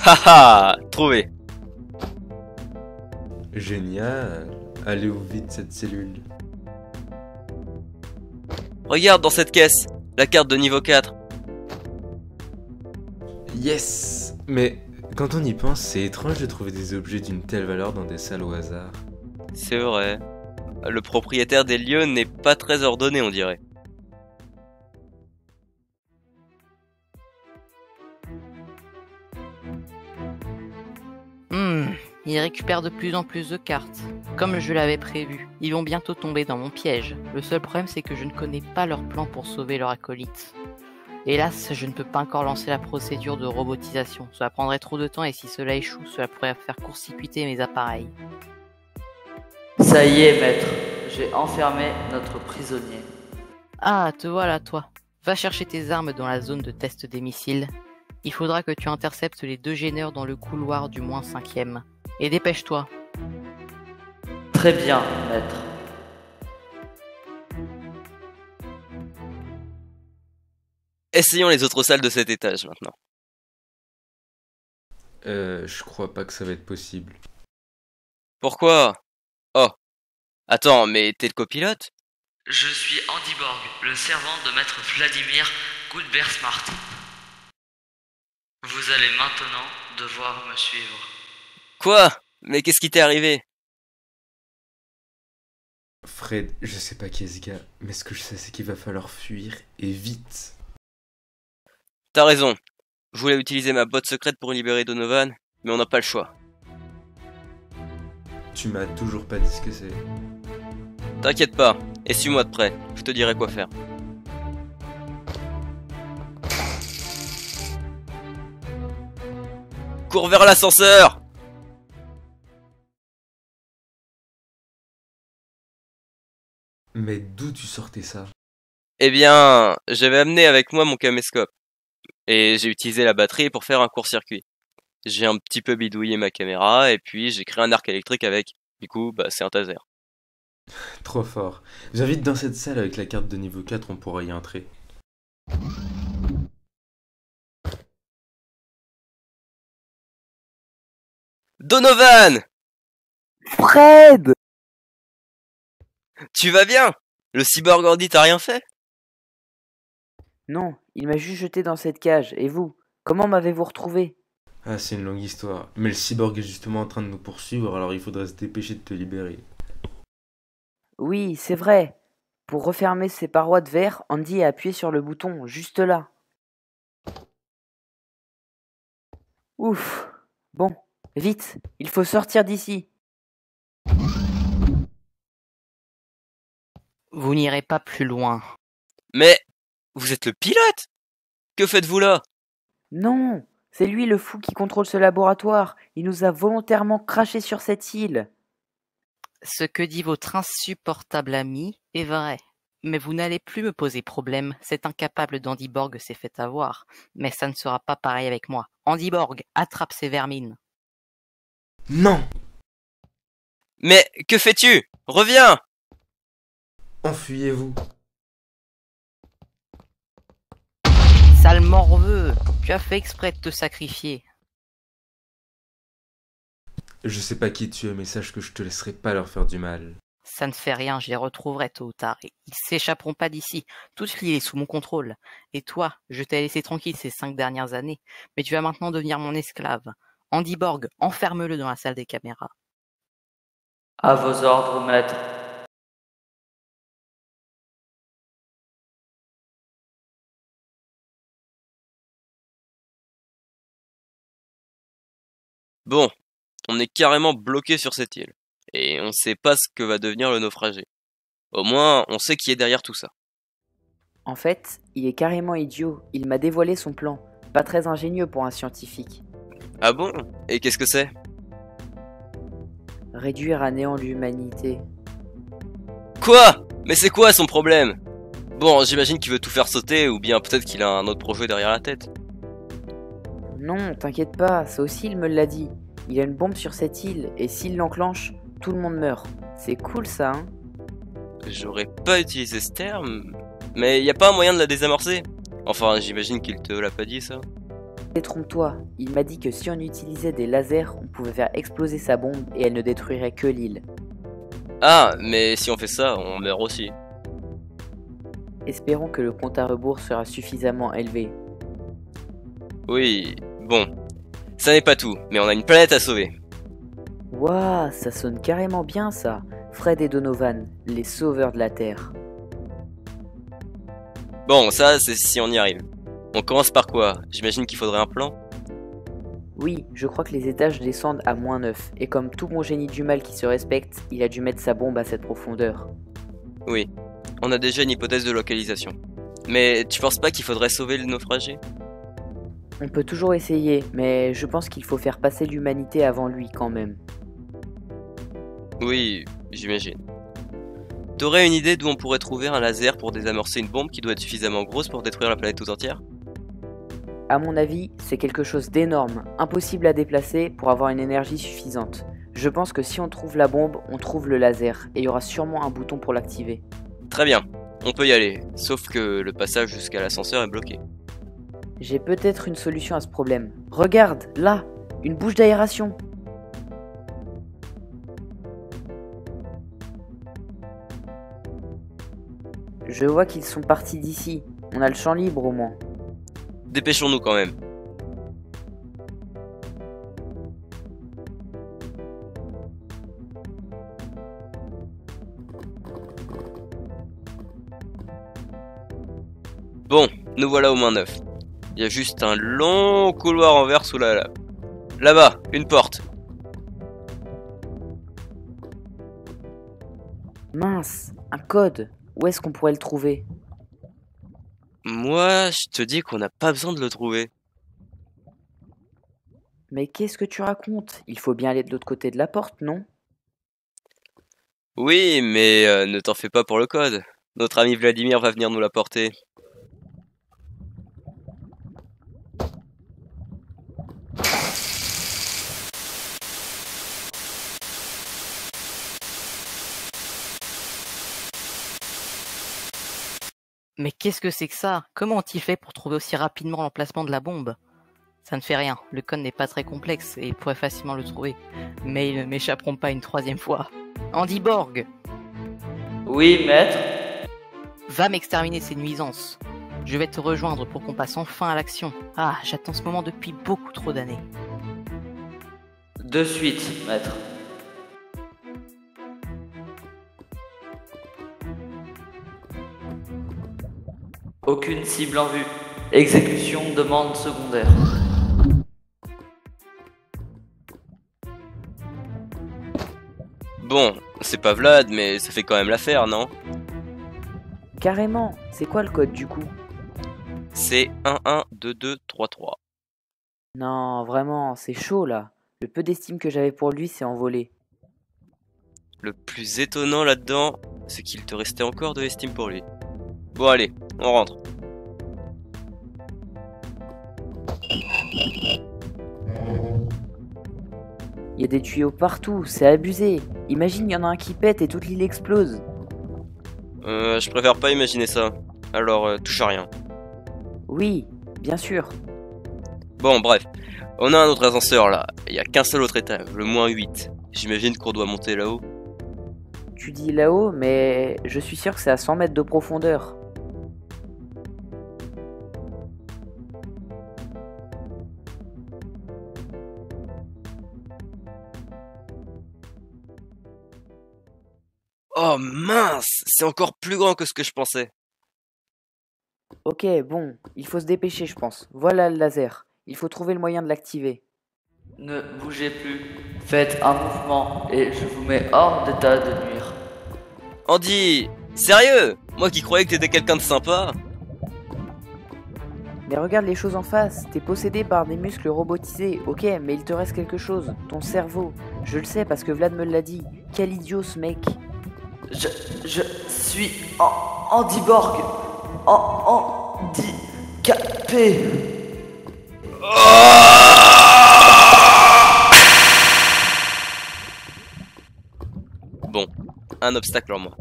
Haha, trouvé. Génial. Allez au vide cette cellule. Regarde dans cette caisse, la carte de niveau 4. Yes. Mais quand on y pense, c'est étrange de trouver des objets d'une telle valeur dans des salles au hasard. C'est vrai. Le propriétaire des lieux n'est pas très ordonné, on dirait. Ils récupèrent de plus en plus de cartes, comme je l'avais prévu. Ils vont bientôt tomber dans mon piège. Le seul problème, c'est que je ne connais pas leur plan pour sauver leur acolyte. Hélas, je ne peux pas encore lancer la procédure de robotisation. Cela prendrait trop de temps et si cela échoue, cela pourrait faire court-circuiter mes appareils. Ça y est, maître. J'ai enfermé notre prisonnier. Ah, te voilà, toi. Va chercher tes armes dans la zone de test des missiles. Il faudra que tu interceptes les deux gêneurs dans le couloir du -5e. Et dépêche-toi. Très bien, maître. Essayons les autres salles de cet étage maintenant. Je crois pas que ça va être possible. Pourquoi? Oh. Attends, mais t'es le copilote? Je suis Andy Borg, le servant de maître Vladimir Goodbert Smart. Vous allez maintenant devoir me suivre. Quoi? Mais qu'est-ce qui t'est arrivé? Fred, je sais pas qui est ce gars, mais ce que je sais c'est qu'il va falloir fuir, et vite. T'as raison, je voulais utiliser ma botte secrète pour libérer Donovan, mais on n'a pas le choix. Tu m'as toujours pas dit ce que c'est. T'inquiète pas, et suis-moi de près, je te dirai quoi faire. Cours vers l'ascenseur! Mais d'où tu sortais ça? Eh bien, j'avais amené avec moi mon caméscope. Et j'ai utilisé la batterie pour faire un court-circuit. J'ai un petit peu bidouillé ma caméra, et puis j'ai créé un arc électrique avec. Du coup, bah c'est un taser. Trop fort. J'invite dans cette salle avec la carte de niveau 4, on pourra y entrer. Donovan! Fred! Tu vas bien? Le cyborg ordi t'a rien fait? Non, il m'a juste jeté dans cette cage. Et vous, comment m'avez-vous retrouvé? Ah, c'est une longue histoire. Mais le cyborg est justement en train de nous poursuivre, alors il faudrait se dépêcher de te libérer. Oui, c'est vrai. Pour refermer ses parois de verre, Andy a appuyé sur le bouton, juste là. Ouf. Bon, vite, il faut sortir d'ici. Vous n'irez pas plus loin. Mais... vous êtes le pilote? Que faites-vous là? Non, c'est lui le fou qui contrôle ce laboratoire. Il nous a volontairement craché sur cette île. Ce que dit votre insupportable ami est vrai. Mais vous n'allez plus me poser problème. Cet incapable d'Andy Borg s'est fait avoir. Mais ça ne sera pas pareil avec moi. Andy Borg, attrape ces vermines. Non! Mais que fais-tu? Reviens! Enfuyez-vous. Sale morveux, tu as fait exprès de te sacrifier. Je sais pas qui tu es, mais sache que je te laisserai pas leur faire du mal. Ça ne fait rien, je les retrouverai tôt ou tard. Ils s'échapperont pas d'ici. Toute l'île est sous mon contrôle. Et toi, je t'ai laissé tranquille ces 5 dernières années, mais tu vas maintenant devenir mon esclave. Andy Borg, enferme-le dans la salle des caméras. À vos ordres, maître. Bon, on est carrément bloqué sur cette île, et on sait pas ce que va devenir le naufragé. Au moins, on sait qui est derrière tout ça. En fait, il est carrément idiot, il m'a dévoilé son plan. Pas très ingénieux pour un scientifique. Ah bon? Et qu'est-ce que c'est? Réduire à néant l'humanité. Quoi? Mais c'est quoi son problème? Bon, j'imagine qu'il veut tout faire sauter, ou bien peut-être qu'il a un autre projet derrière la tête. Non, t'inquiète pas, ça aussi il me l'a dit. Il a une bombe sur cette île, et s'il l'enclenche, tout le monde meurt. C'est cool ça, hein? J'aurais pas utilisé ce terme, mais y a pas un moyen de la désamorcer? Enfin, j'imagine qu'il te l'a pas dit ça. Détrompe-toi, il m'a dit que si on utilisait des lasers, on pouvait faire exploser sa bombe et elle ne détruirait que l'île. Ah, mais si on fait ça, on meurt aussi. Espérons que le compte à rebours sera suffisamment élevé. Oui, bon, ça n'est pas tout, mais on a une planète à sauver. Waouh, ça sonne carrément bien ça. Fred et Donovan, les sauveurs de la Terre. Bon, ça c'est si on y arrive. On commence par quoi? J'imagine qu'il faudrait un plan? Oui, je crois que les étages descendent à -9, et comme tout bon génie du mal qui se respecte, il a dû mettre sa bombe à cette profondeur. Oui, on a déjà une hypothèse de localisation. Mais tu penses pas qu'il faudrait sauver le naufragé? On peut toujours essayer, mais je pense qu'il faut faire passer l'humanité avant lui quand même. Oui, j'imagine. T'aurais une idée d'où on pourrait trouver un laser pour désamorcer une bombe qui doit être suffisamment grosse pour détruire la planète tout entière? À mon avis, c'est quelque chose d'énorme, impossible à déplacer pour avoir une énergie suffisante. Je pense que si on trouve la bombe, on trouve le laser, et il y aura sûrement un bouton pour l'activer. Très bien, on peut y aller, sauf que le passage jusqu'à l'ascenseur est bloqué. J'ai peut-être une solution à ce problème. Regarde, là, une bouche d'aération. Je vois qu'ils sont partis d'ici. On a le champ libre au moins. Dépêchons-nous quand même. Bon, nous voilà au moins neuf. Il y a juste un long couloir en verre sous la lave. Là-bas, une porte. Mince, un code. Où est-ce qu'on pourrait le trouver? Moi, je te dis qu'on n'a pas besoin de le trouver. Mais qu'est-ce que tu racontes? Il faut bien aller de l'autre côté de la porte, non? Oui, mais ne t'en fais pas pour le code. Notre ami Vladimir va venir nous l'apporter. Mais qu'est-ce que c'est que ça? Comment ont-ils fait pour trouver aussi rapidement l'emplacement de la bombe? Ça ne fait rien, le code n'est pas très complexe et ils pourraient facilement le trouver. Mais ils ne m'échapperont pas une troisième fois. Andy Borg! Oui, maître? Va m'exterminer ces nuisances. Je vais te rejoindre pour qu'on passe enfin à l'action. Ah, j'attends ce moment depuis beaucoup trop d'années. De suite, maître. Aucune cible en vue. Exécution demande secondaire. Bon, c'est pas Vlad, mais ça fait quand même l'affaire, non? Carrément. C'est quoi le code du coup? C'est 112233. Non, vraiment, c'est chaud là. Le peu d'estime que j'avais pour lui s'est envolé. Le plus étonnant là-dedans, c'est qu'il te restait encore de l'estime pour lui. Bon allez, on rentre. Il y a des tuyaux partout, c'est abusé. Imagine, il y en a un qui pète et toute l'île explose. Je préfère pas imaginer ça. Alors, touche à rien. Oui, bien sûr. Bon, bref. On a un autre ascenseur là. Il n'y a qu'un seul autre étage, le moins 8. J'imagine qu'on doit monter là-haut. Tu dis là-haut, mais je suis sûr que c'est à 100 mètres de profondeur. Oh mince, c'est encore plus grand que ce que je pensais. Ok, bon, il faut se dépêcher je pense. Voilà le laser, il faut trouver le moyen de l'activer. Ne bougez plus, faites un mouvement et je vous mets hors d'état de nuire. Andy, sérieux? Moi qui croyais que t'étais quelqu'un de sympa. Mais regarde les choses en face, t'es possédé par des muscles robotisés, ok, mais il te reste quelque chose, ton cerveau. Je le sais parce que Vlad me l'a dit, quel idiot ce mec. Je suis Andy Borg, handicapé. Bon, un obstacle en moins.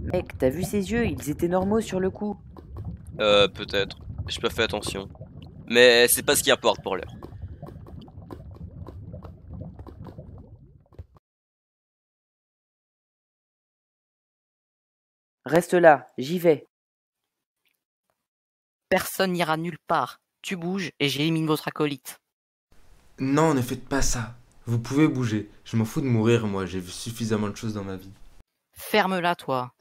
Mec, t'as vu ses yeux? Ils étaient normaux sur le coup. Peut-être. J'ai pas fait attention. Mais c'est pas ce qui importe pour l'heure. Reste là, j'y vais. Personne n'ira nulle part. Tu bouges et j'élimine votre acolyte. Non, ne faites pas ça. Vous pouvez bouger. Je m'en fous de mourir, moi. J'ai vu suffisamment de choses dans ma vie. Ferme-la, toi.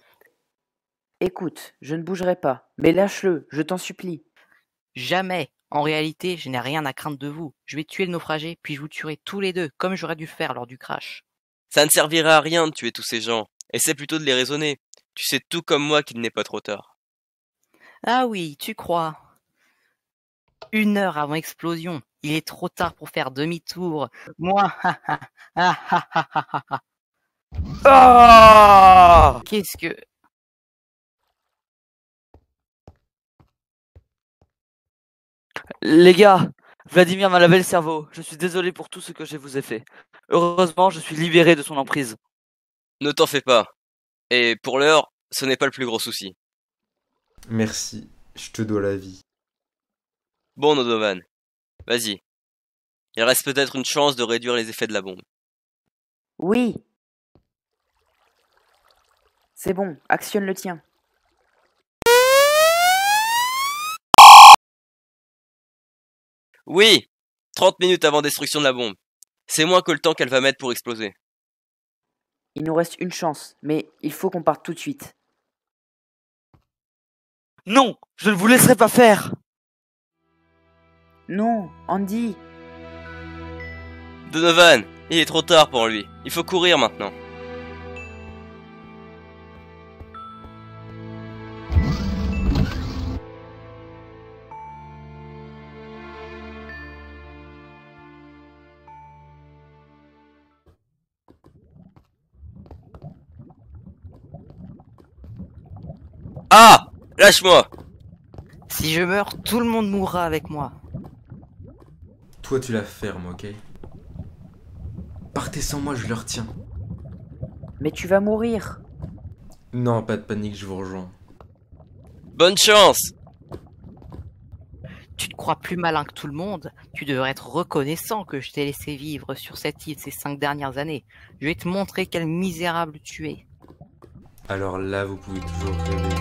Écoute, je ne bougerai pas. Mais lâche-le, je t'en supplie. Jamais. En réalité, je n'ai rien à craindre de vous. Je vais tuer le naufragé, puis je vous tuerai tous les deux, comme j'aurais dû faire lors du crash. Ça ne servira à rien de tuer tous ces gens. Essaie plutôt de les raisonner. Tu sais tout comme moi qu'il n'est pas trop tard. Ah oui, tu crois. 1 heure avant explosion, il est trop tard pour faire demi-tour. Moi, Oh! Qu'est-ce que... Les gars, Vladimir m'a lavé le cerveau. Je suis désolé pour tout ce que je vous ai fait. Heureusement, je suis libéré de son emprise. Ne t'en fais pas. Et pour l'heure, ce n'est pas le plus gros souci. Merci, je te dois la vie. Bon, Donovan, vas-y. Il reste peut-être une chance de réduire les effets de la bombe. Oui. C'est bon, actionne le tien. Oui, 30 minutes avant destruction de la bombe. C'est moins que le temps qu'elle va mettre pour exploser. Il nous reste une chance, mais il faut qu'on parte tout de suite. Non, je ne vous laisserai pas faire. Non, Andy. Donovan, il est trop tard pour lui. Il faut courir maintenant. Ah! Lâche-moi! Si je meurs, tout le monde mourra avec moi. Toi, tu la fermes, ok? Partez sans moi, je le retiens. Mais tu vas mourir. Non, pas de panique, je vous rejoins. Bonne chance! Tu te crois plus malin que tout le monde? Tu devrais être reconnaissant que je t'ai laissé vivre sur cette île ces 5 dernières années. Je vais te montrer quel misérable tu es. Alors là, vous pouvez toujours rêver.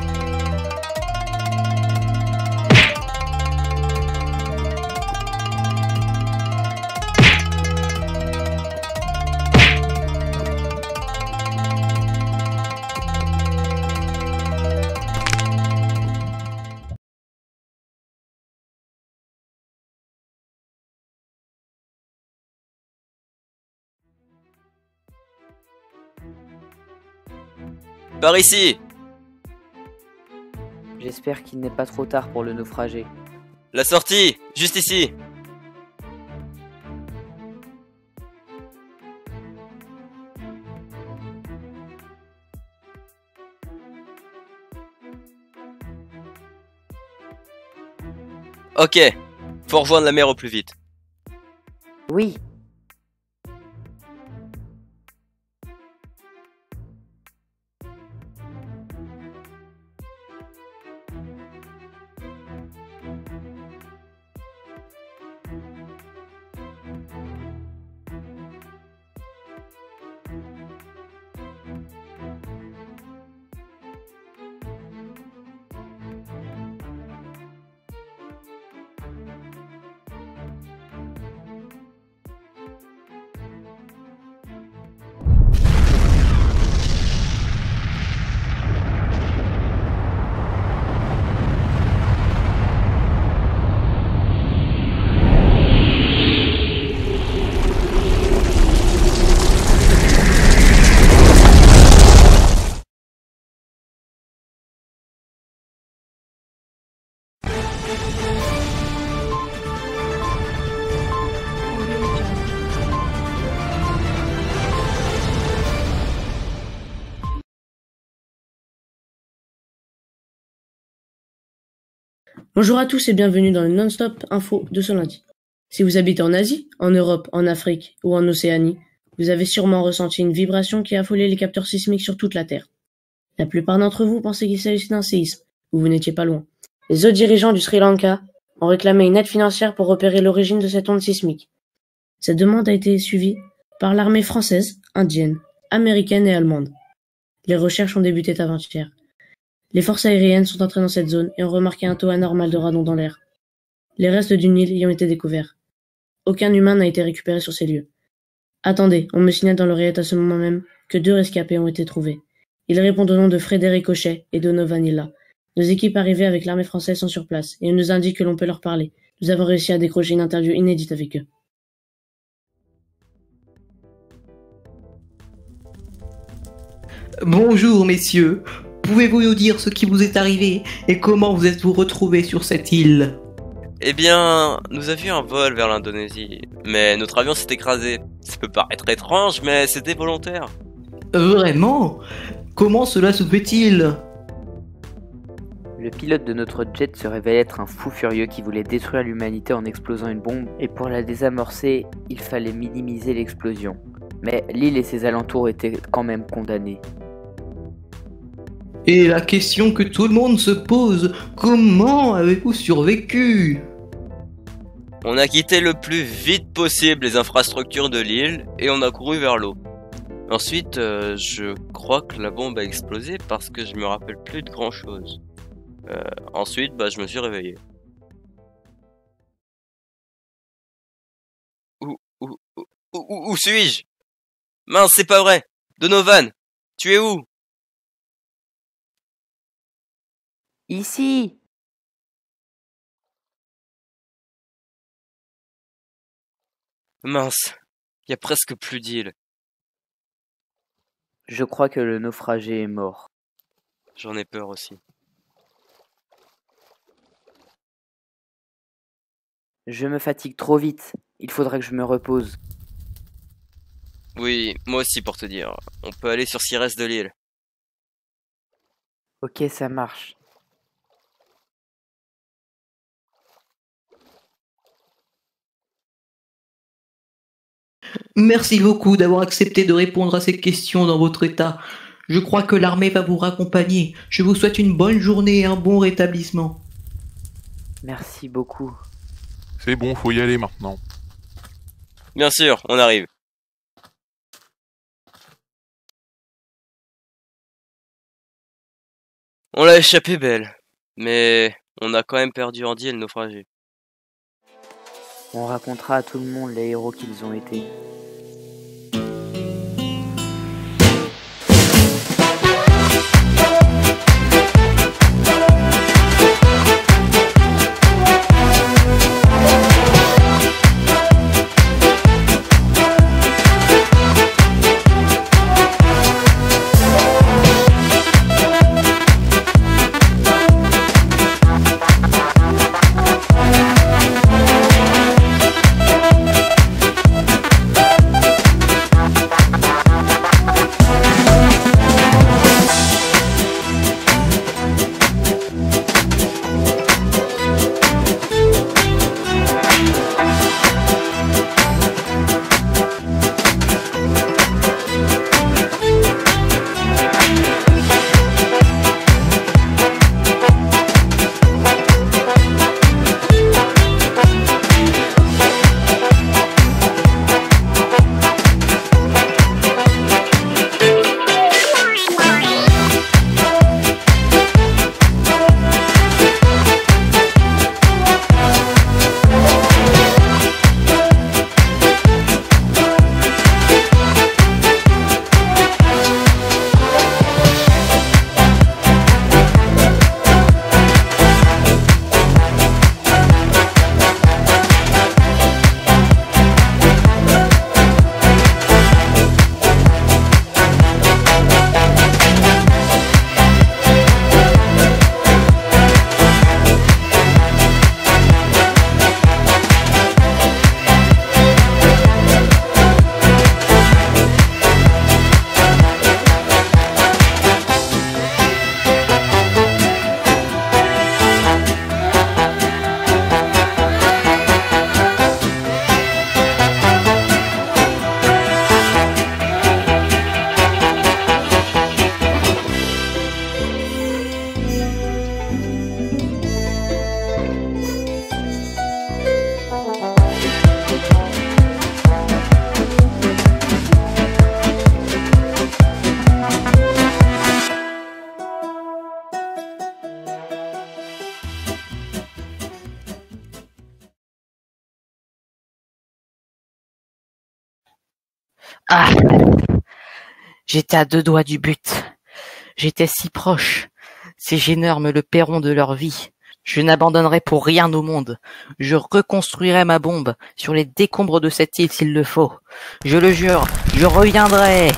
Par ici! J'espère qu'il n'est pas trop tard pour le naufragé. La sortie! Juste ici! Ok, faut rejoindre la mer au plus vite. Oui. Bonjour à tous et bienvenue dans le Non-Stop Info de ce lundi. Si vous habitez en Asie, en Europe, en Afrique ou en Océanie, vous avez sûrement ressenti une vibration qui a affolé les capteurs sismiques sur toute la Terre. La plupart d'entre vous pensaient qu'il s'agissait d'un séisme, ou vous n'étiez pas loin. Les hauts dirigeants du Sri Lanka ont réclamé une aide financière pour repérer l'origine de cette onde sismique. Cette demande a été suivie par l'armée française, indienne, américaine et allemande. Les recherches ont débuté avant-hier. Les forces aériennes sont entrées dans cette zone et ont remarqué un taux anormal de radon dans l'air. Les restes d'une île y ont été découverts. Aucun humain n'a été récupéré sur ces lieux. Attendez, on me signale dans l'oreillette à ce moment même que 2 rescapés ont été trouvés. Ils répondent au nom de Frédéric Cochet et de Novanilla. Nos équipes arrivées avec l'armée française sont sur place et elles nous indiquent que l'on peut leur parler. Nous avons réussi à décrocher une interview inédite avec eux. Bonjour messieurs. Pouvez-vous nous dire ce qui vous est arrivé et comment vous êtes-vous retrouvé sur cette île ? Eh bien, nous avions un vol vers l'Indonésie, mais notre avion s'est écrasé. Ça peut paraître étrange, mais c'était volontaire. Vraiment ? Comment cela se fait-il ? Le pilote de notre jet se révèle être un fou furieux qui voulait détruire l'humanité en explosant une bombe, et pour la désamorcer, il fallait minimiser l'explosion. Mais l'île et ses alentours étaient quand même condamnés. Et la question que tout le monde se pose, comment avez-vous survécu ? On a quitté le plus vite possible les infrastructures de l'île et on a couru vers l'eau. Ensuite, je crois que la bombe a explosé parce que je me rappelle plus de grand chose. Ensuite, je me suis réveillé. Où suis-je ? Mince, c'est pas vrai. Donovan, tu es où ? Ici. Mince, il y a presque plus d'île. Je crois que le naufragé est mort. J'en ai peur aussi. Je me fatigue trop vite. Il faudrait que je me repose. Oui, moi aussi pour te dire. On peut aller sur ce qui reste de l'île. Ok, ça marche. Merci beaucoup d'avoir accepté de répondre à ces questions dans votre état. Je crois que l'armée va vous raccompagner. Je vous souhaite une bonne journée et un bon rétablissement. Merci beaucoup. C'est bon, faut y aller maintenant. Bien sûr, on arrive. On l'a échappé belle, mais on a quand même perdu Andy et le naufragé. On racontera à tout le monde les héros qu'ils ont été. Ah, j'étais à deux doigts du but. J'étais si proche. Ces gêneurs me le paieront de leur vie. Je n'abandonnerai pour rien au monde. Je reconstruirai ma bombe sur les décombres de cette île s'il le faut. Je le jure, je reviendrai.